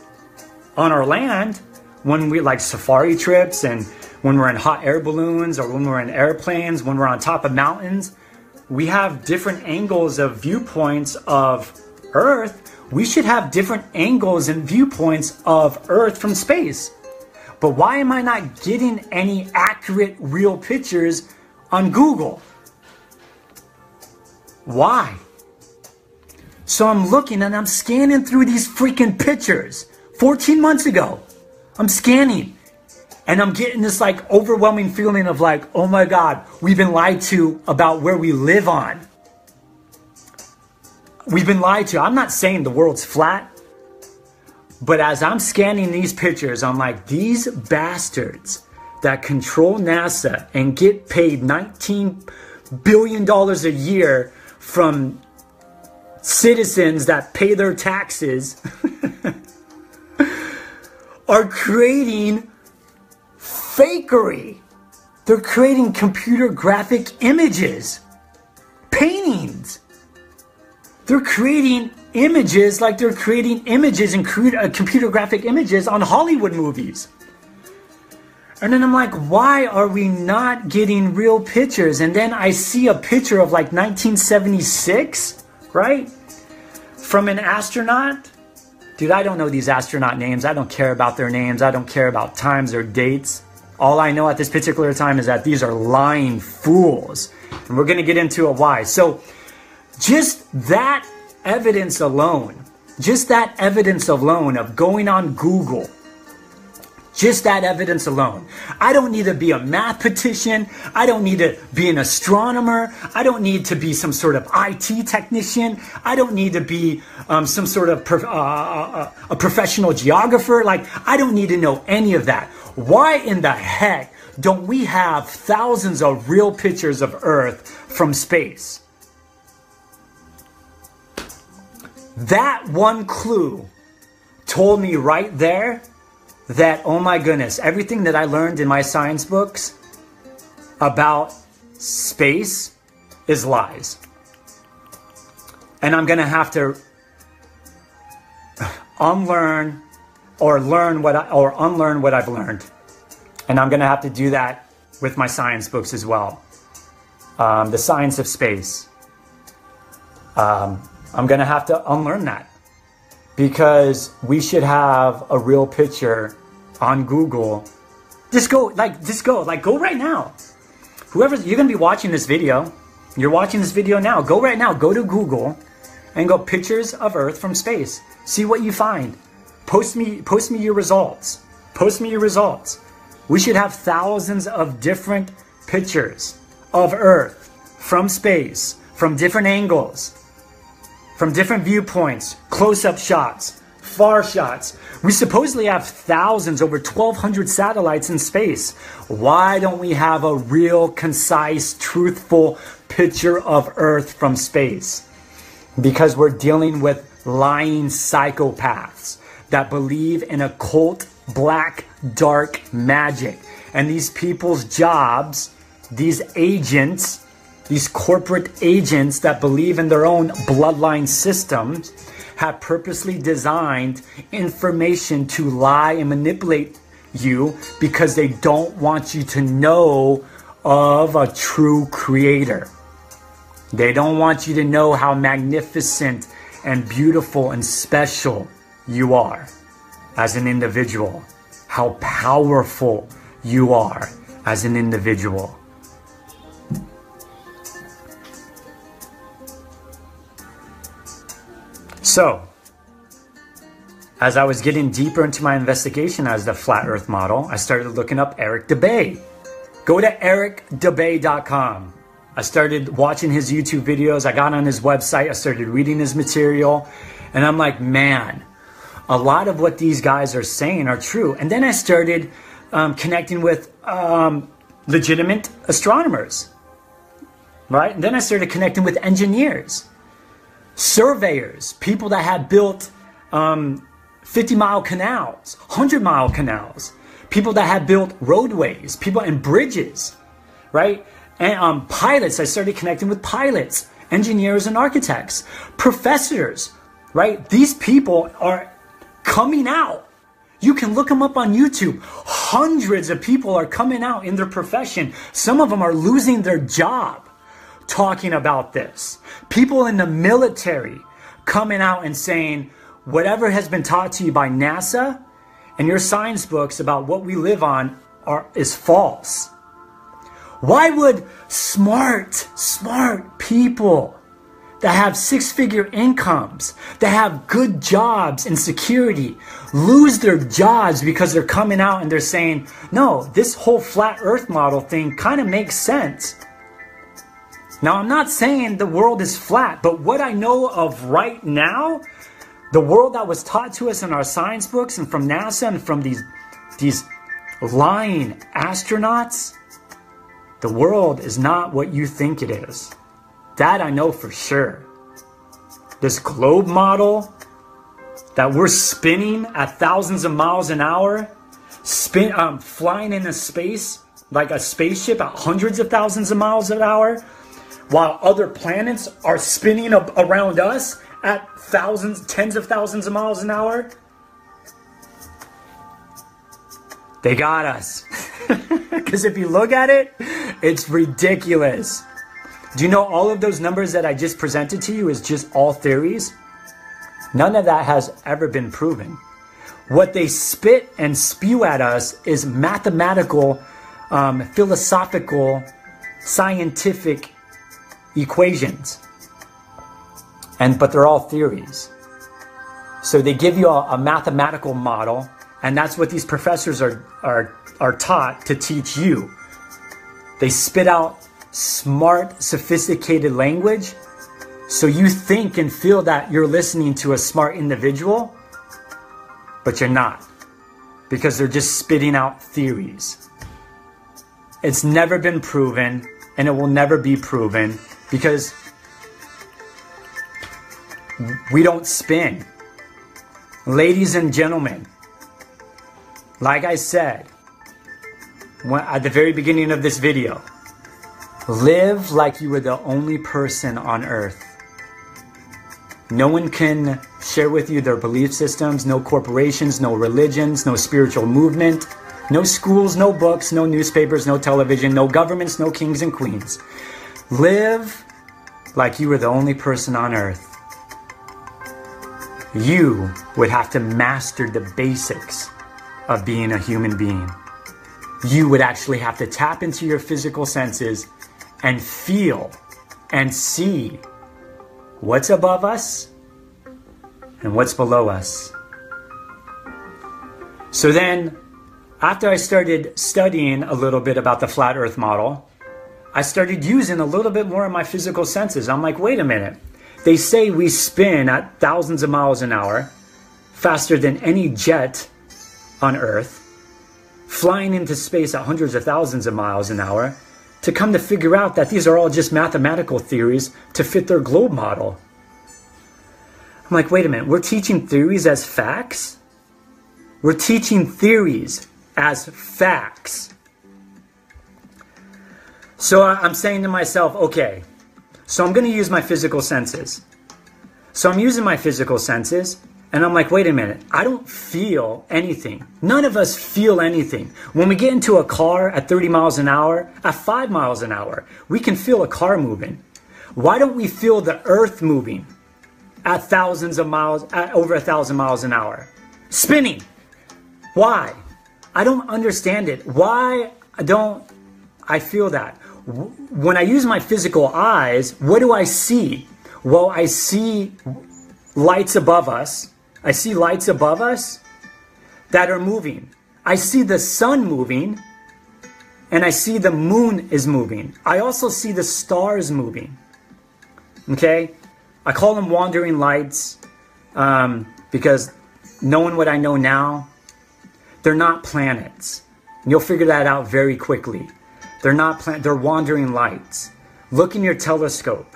on our land when we like safari trips and when we're in hot air balloons or when we're in airplanes, when we're on top of mountains. We have different angles of viewpoints of Earth. We should have different angles and viewpoints of Earth from space. But why am I not getting any accurate, real pictures on Google? Why? So I'm looking and I'm scanning through these freaking pictures. fourteen months ago, I'm scanning and I'm getting this like overwhelming feeling of like, oh my God, we've been lied to about where we live on. We've been lied to. I'm not saying the world's flat, but as I'm scanning these pictures, I'm like, these bastards that control NASA and get paid nineteen billion dollars a year from citizens that pay their taxes are creating fakery. They're creating computer graphic images, paintings. They're creating images like they're creating images and computer graphic images on Hollywood movies. And then I'm like, why are we not getting real pictures? And then I see a picture of like nineteen seventy-six, right? From an astronaut. Dude, I don't know these astronaut names. I don't care about their names. I don't care about times or dates. All I know at this particular time is that these are lying fools. And we're going to get into a why. So just that evidence alone, just that evidence alone of going on Google, just that evidence alone. I don't need to be a mathematician. I don't need to be an astronomer. I don't need to be some sort of I T technician. I don't need to be um, some sort of prof- uh, uh, a professional geographer. Like, I don't need to know any of that. Why in the heck don't we have thousands of real pictures of Earth from space? That one clue told me right there that, oh my goodness, everything that I learned in my science books about space is lies. And I'm going to have to unlearn or learn what I, or unlearn what I've learned. And I'm going to have to do that with my science books as well. Um, the science of space. Um, I'm going to have to unlearn that. Because we should have a real picture on Google. Just go, like, just go, like, go right now. Whoever's, you're gonna be watching this video, You're watching this video now. Go right now. Go to Google and go pictures of Earth from space. See what you find. Post me, post me your results. Post me your results. We should have thousands of different pictures of Earth from space, from different angles, from different viewpoints, close-up shots, far shots. We supposedly have thousands, over twelve hundred satellites in space. Why don't we have a real, concise, truthful picture of Earth from space? Because we're dealing with lying psychopaths that believe in occult, black, dark magic. And these people's jobs, these agents, these corporate agents that believe in their own bloodline systems, have purposely designed information to lie and manipulate you because they don't want you to know of a true creator. They don't want you to know how magnificent and beautiful and special you are as an individual, how powerful you are as an individual. So, as I was getting deeper into my investigation as the Flat Earth model, I started looking up Eric Dubay. Go to eric dubay dot com. I started watching his YouTube videos. I got on his website. I started reading his material. And I'm like, man, a lot of what these guys are saying are true. And then I started um, connecting with um, legitimate astronomers, right? And then I started connecting with engineers, surveyors, people that had built um, fifty mile canals, hundred mile canals, people that had built roadways, people and bridges, right? And um, pilots, I started connecting with pilots, engineers and architects, professors, right? These people are coming out. You can look them up on YouTube. Hundreds of people are coming out in their profession. Some of them are losing their job talking about this. People in the military coming out and saying, whatever has been taught to you by NASA and your science books about what we live on are is false. Why would smart, smart people that have six-figure incomes, that have good jobs and security, lose their jobs because they're coming out and they're saying, no, this whole flat earth model thing kind of makes sense? Now, I'm not saying the world is flat, but what I know of right now, the world that was taught to us in our science books and from NASA and from these, these lying astronauts, the world is not what you think it is. That I know for sure. This globe model that we're spinning at thousands of miles an hour, spin, um, flying into space like a spaceship at hundreds of thousands of miles an hour, while other planets are spinning up around us at thousands, tens of thousands of miles an hour. They got us. Because if you look at it, it's ridiculous. Do you know all of those numbers that I just presented to you is just all theories? None of that has ever been proven. What they spit and spew at us is mathematical, um, philosophical, scientific equations. And but they're all theories. So they give you a, a mathematical model, and that's what these professors are, are, are taught to teach you. They spit out smart, sophisticated language, so you think and feel that you're listening to a smart individual, but you're not, because they're just spitting out theories. It's never been proven, and it will never be proven, because we don't spin. Ladies and gentlemen, like I said when, at the very beginning of this video, live like you were the only person on earth. No one can share with you their belief systems, no corporations, no religions, no spiritual movement, no schools, no books, no newspapers, no television, no governments, no kings and queens. Live like you were the only person on earth. You would have to master the basics of being a human being. You would actually have to tap into your physical senses and feel and see what's above us and what's below us. So then, after I started studying a little bit about the flat earth model, I started using a little bit more of my physical senses. I'm like, wait a minute. They say we spin at thousands of miles an hour, faster than any jet on Earth, flying into space at hundreds of thousands of miles an hour, to come to figure out that these are all just mathematical theories to fit their globe model. I'm like, wait a minute, we're teaching theories as facts? We're teaching theories as facts. So I'm saying to myself, okay, so I'm going to use my physical senses. So I'm using my physical senses, and I'm like, wait a minute, I don't feel anything. None of us feel anything. When we get into a car at thirty miles an hour, at five miles an hour, we can feel a car moving. Why don't we feel the earth moving at thousands of miles, at over a thousand miles an hour? Spinning. Why? I don't understand it. Why don't I feel that? When I use my physical eyes, what do I see? Well, I see lights above us. I see lights above us that are moving. I see the sun moving, and I see the moon is moving. I also see the stars moving. Okay? I call them wandering lights um, because knowing what I know now, they're not planets. And you'll figure that out very quickly. They're not planets, they're wandering lights. Look in your telescope,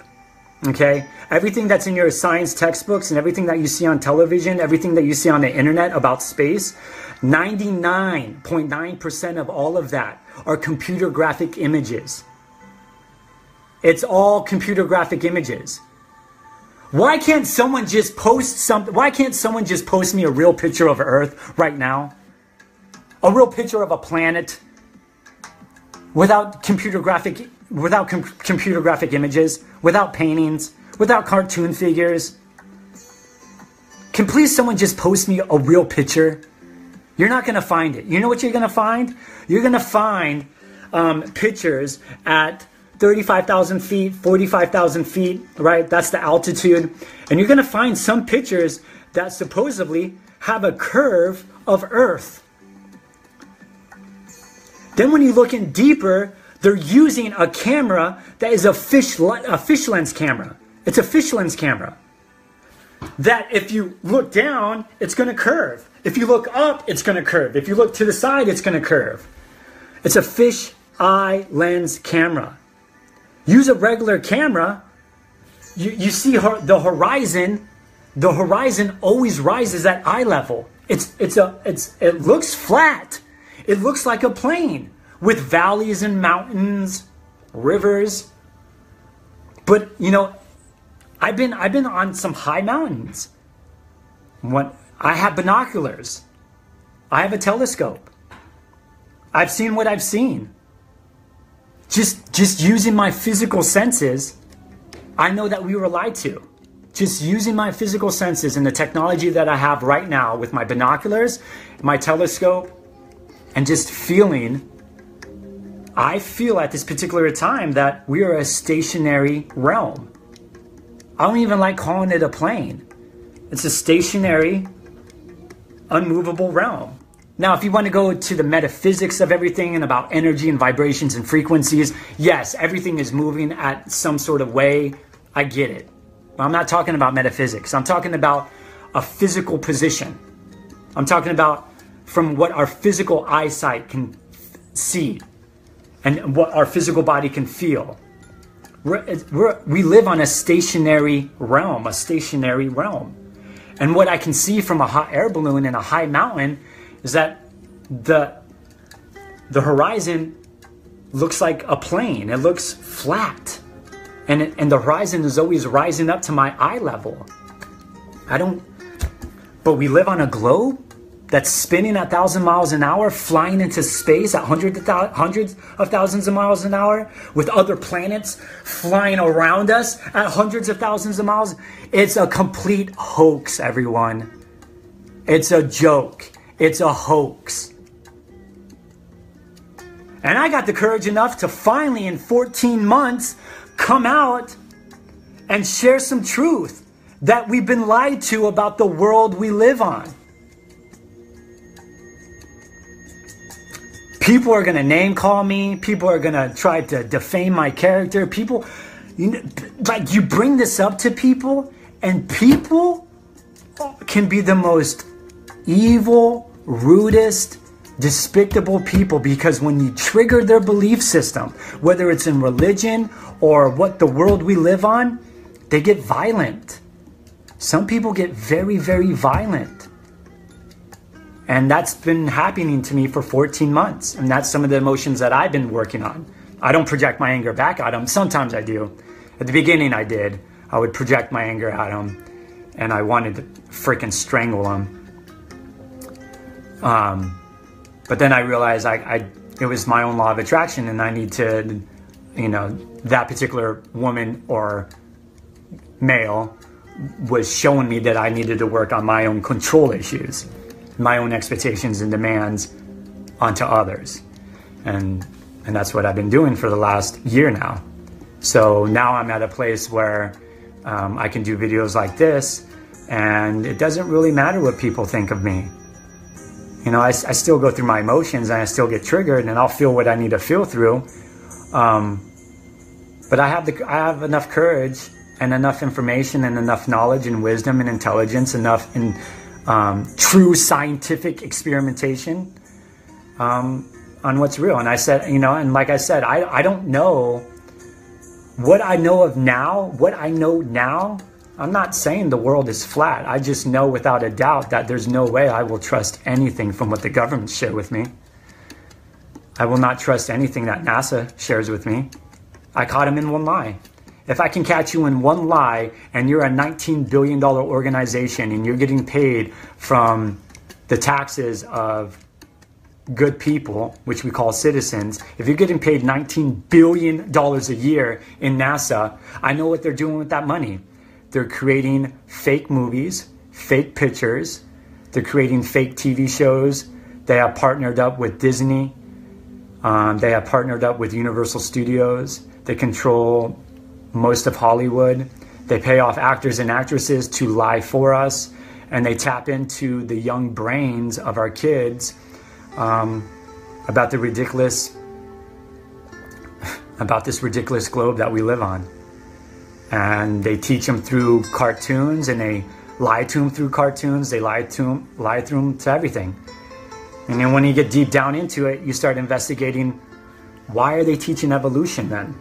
okay? Everything that's in your science textbooks and everything that you see on television, everything that you see on the internet about space, ninety-nine point nine percent of all of that are computer graphic images. It's all computer graphic images. Why can't someone just post something? Why can't someone just post me a real picture of Earth right now? A real picture of a planet without computer graphic, without com computer graphic images, without paintings, without cartoon figures. Can please someone just post me a real picture? You're not going to find it. You know what you're going to find? You're going to find um, pictures at thirty-five thousand feet, forty-five thousand feet, right? That's the altitude. And you're going to find some pictures that supposedly have a curve of Earth. Then when you look in deeper, they're using a camera that is a fish, a fish lens camera. It's a fish lens camera. That if you look down, it's going to curve. If you look up, it's going to curve. If you look to the side, it's going to curve. It's a fish eye lens camera. Use a regular camera, you, you see her, the horizon, the horizon always rises at eye level. It's, it's a, it's, it looks flat. It looks like a plain with valleys and mountains, rivers. But, you know, I've been, I've been on some high mountains. When I have binoculars. I have a telescope. I've seen what I've seen. Just, just using my physical senses, I know that we were lied to. Just using my physical senses and the technology that I have right now with my binoculars, my telescope, and just feeling, I feel at this particular time that we are a stationary realm. I don't even like calling it a plane. It's a stationary, unmovable realm. Now, if you want to go to the metaphysics of everything and about energy and vibrations and frequencies, yes, everything is moving at some sort of way. I get it. But I'm not talking about metaphysics. I'm talking about a physical position. I'm talking about from what our physical eyesight can see and what our physical body can feel. We're, we're, we live on a stationary realm, a stationary realm. And what I can see from a hot air balloon in a high mountain is that the, the horizon looks like a plane. It looks flat. And, it, and the horizon is always rising up to my eye level. I don't, but we live on a globe that's spinning at a thousand miles an hour, flying into space at hundreds of, hundreds of thousands of miles an hour, with other planets flying around us at hundreds of thousands of miles. It's a complete hoax, everyone. It's a joke. It's a hoax. And I got the courage enough to finally, in fourteen months, come out and share some truth that we've been lied to about the world we live on. People are going to name call me. People are going to try to defame my character. People, you know, like you bring this up to people, and people can be the most evil, rudest, despicable people, because when you trigger their belief system, whether it's in religion or what the world we live on, they get violent. Some people get very, very violent. And that's been happening to me for fourteen months. And that's some of the emotions that I've been working on. I don't project my anger back at them. Sometimes I do. At the beginning I did. I would project my anger at them. And I wanted to freaking strangle them. Um, but then I realized I, I, it was my own law of attraction, and I need to, you know, that particular woman or male was showing me that I needed to work on my own control issues, my own expectations and demands onto others. And, and that's what I've been doing for the last year now. So now I'm at a place where um, I can do videos like this, and it doesn't really matter what people think of me. You know, I, I still go through my emotions, and I still get triggered, and I'll feel what I need to feel through. Um, but I have the, I have enough courage and enough information and enough knowledge and wisdom and intelligence, enough in um, true scientific experimentation um, on what's real. And I said, you know, and like I said, I, I don't know what I know of now, what I know now. I'm not saying the world is flat. I just know without a doubt that there's no way I will trust anything from what the government shares with me. I will not trust anything that NASA shares with me. I caught him in one lie. If I can catch you in one lie, and you're a nineteen billion dollar organization and you're getting paid from the taxes of good people, which we call citizens, if you're getting paid nineteen billion dollars a year in NASA, I know what they're doing with that money. They're creating fake movies, fake pictures. They're creating fake T V shows. They have partnered up with Disney. Um, they have partnered up with Universal Studios. They control most of Hollywood. They pay off actors and actresses to lie for us. And they tap into the young brains of our kids um, about the ridiculous, about this ridiculous globe that we live on. And they teach them through cartoons, and they lie to them through cartoons. They lie to them, lie through them to everything. And then when you get deep down into it, you start investigating, why are they teaching evolution then?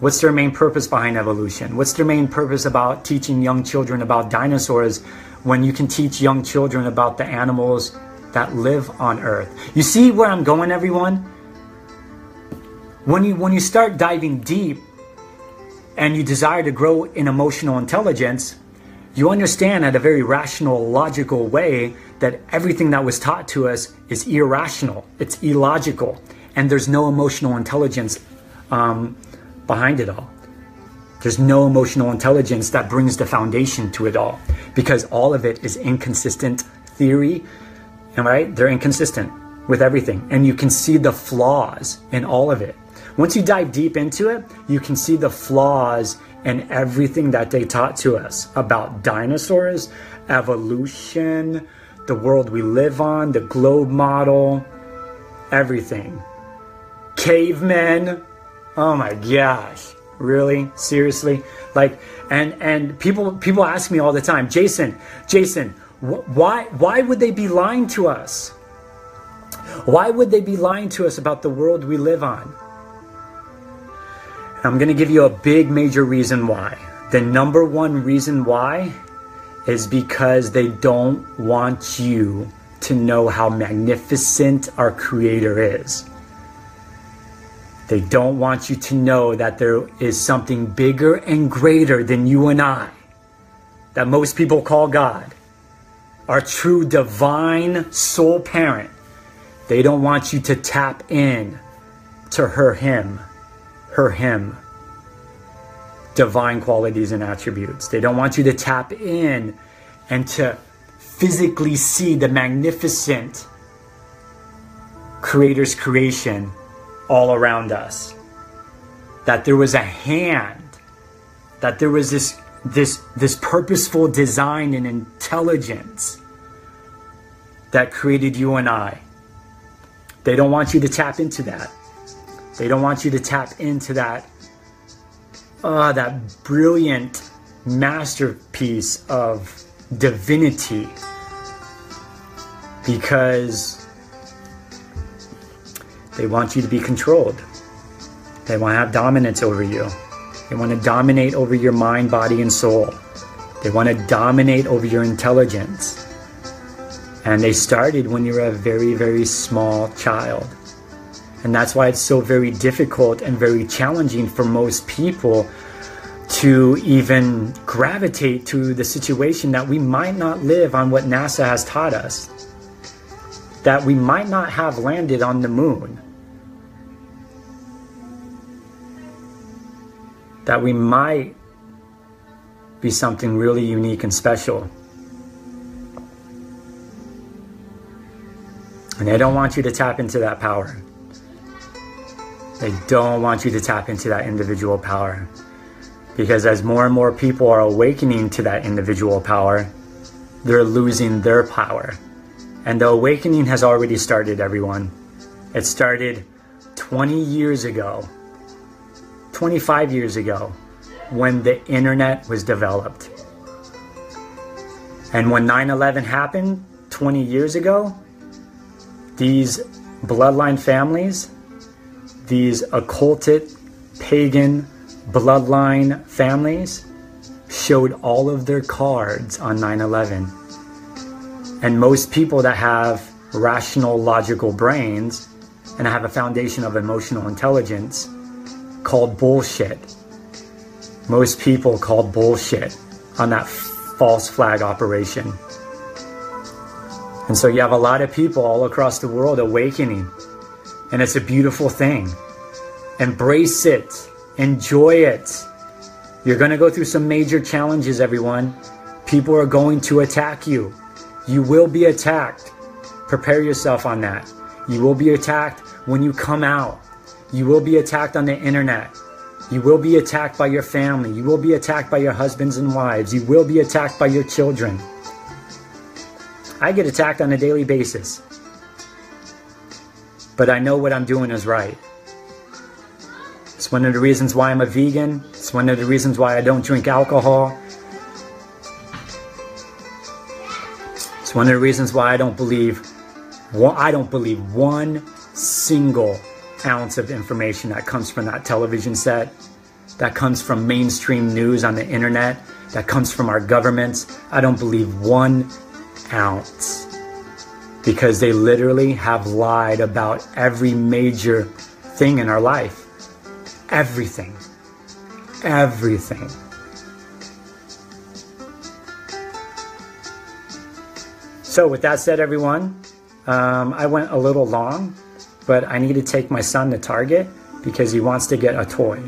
What's their main purpose behind evolution? What's their main purpose about teaching young children about dinosaurs when you can teach young children about the animals that live on Earth? You see where I'm going, everyone? When you, when you start diving deep, and you desire to grow in emotional intelligence, you understand at a very rational, logical way that everything that was taught to us is irrational, it's illogical, and there's no emotional intelligence um, behind it all. There's no emotional intelligence that brings the foundation to it all, because all of it is inconsistent theory, right? They're inconsistent with everything, and you can see the flaws in all of it. Once you dive deep into it, you can see the flaws in everything that they taught to us about dinosaurs, evolution, the world we live on, the globe model, everything. Cavemen. Oh my gosh. Really? Seriously? Like, and, and people, people ask me all the time, Jason, Jason, wh why, why would they be lying to us? Why would they be lying to us about the world we live on? I'm going to give you a big major reason why. The number one reason why is because they don't want you to know how magnificent our Creator is. They don't want you to know that there is something bigger and greater than you and I, that most people call God, our true divine soul parent. They don't want you to tap in to her, him. her, him, divine qualities and attributes. They don't want you to tap in and to physically see the magnificent Creator's creation all around us. That there was a hand that there was this this this purposeful design and intelligence that created you and I. They don't want you to tap into that. They don't want you to tap into that uh, that brilliant masterpiece of divinity, because they want you to be controlled. They want to have dominance over you. They want to dominate over your mind, body, and soul. They want to dominate over your intelligence. And they started when you were a very, very small child. And that's why it's so very difficult and very challenging for most people to even gravitate to the situation that we might not live on what NASA has taught us, that we might not have landed on the moon, that we might be something really unique and special. And they don't want you to tap into that power. They don't want you to tap into that individual power. Because as more and more people are awakening to that individual power, they're losing their power. And the awakening has already started, everyone. It started twenty years ago, twenty-five years ago, when the internet was developed. And when nine eleven happened twenty years ago, these bloodline families, these occulted, pagan bloodline families showed all of their cards on nine eleven. And most people that have rational, logical brains and have a foundation of emotional intelligence called bullshit. Most people called bullshit on that false flag operation. And so you have a lot of people all across the world awakening, and it's a beautiful thing. Embrace it, enjoy it. You're gonna go through some major challenges, everyone. People are going to attack you. You will be attacked. Prepare yourself on that. You will be attacked when you come out. You will be attacked on the internet. You will be attacked by your family. You will be attacked by your husbands and wives. You will be attacked by your children. I get attacked on a daily basis, but I know what I'm doing is right. It's one of the reasons why I'm a vegan. It's one of the reasons why I don't drink alcohol. It's one of the reasons why I don't believe, I don't believe one single ounce of information that comes from that television set, that comes from mainstream news on the internet, that comes from our governments. I don't believe one ounce, because they literally have lied about every major thing in our life. Everything. Everything. So with that said, everyone, um, I went a little long, but I need to take my son to Target because he wants to get a toy.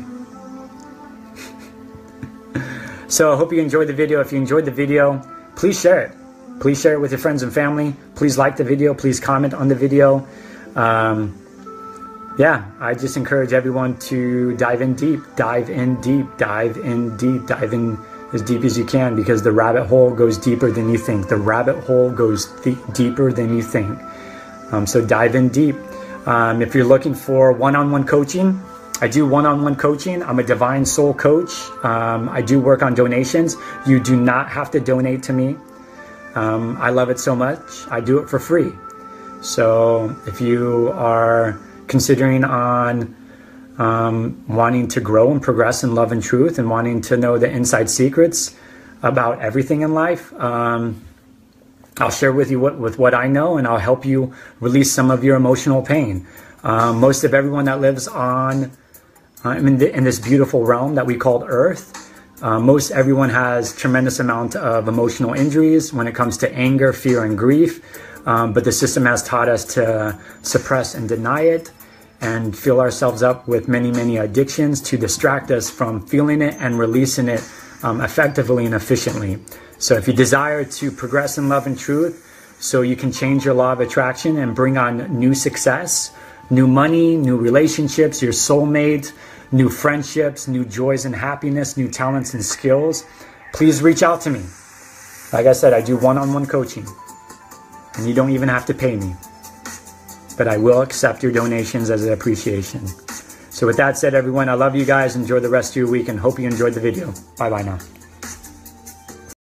So I hope you enjoyed the video. If you enjoyed the video, please share it. Please share it with your friends and family. Please like the video. Please comment on the video. Um, yeah, I just encourage everyone to dive in deep, dive in deep, dive in deep, dive in as deep as you can, because the rabbit hole goes deeper than you think. The rabbit hole goes th- deeper than you think. Um, so dive in deep. Um, if you're looking for one-on-one coaching, I do one-on-one coaching. I'm a divine soul coach. Um, I do work on donations. You do not have to donate to me. Um, I love it so much, I do it for free. So if you are considering on um, wanting to grow and progress in love and truth and wanting to know the inside secrets about everything in life, um, I'll share with you what, with what I know, and I'll help you release some of your emotional pain. Um, most of everyone that lives on uh, in, the, in this beautiful realm that we call Earth, Uh, most everyone has tremendous amount of emotional injuries when it comes to anger, fear, and grief. Um, but the system has taught us to suppress and deny it and fill ourselves up with many, many addictions to distract us from feeling it and releasing it um, effectively and efficiently. So if you desire to progress in love and truth so you can change your law of attraction and bring on new success, new money, new relationships, your soulmate, new friendships, new joys and happiness, new talents and skills, please reach out to me. Like I said, I do one-on-one coaching, and you don't even have to pay me. But I will accept your donations as an appreciation. So with that said, everyone, I love you guys. Enjoy the rest of your week and hope you enjoyed the video. Bye-bye now.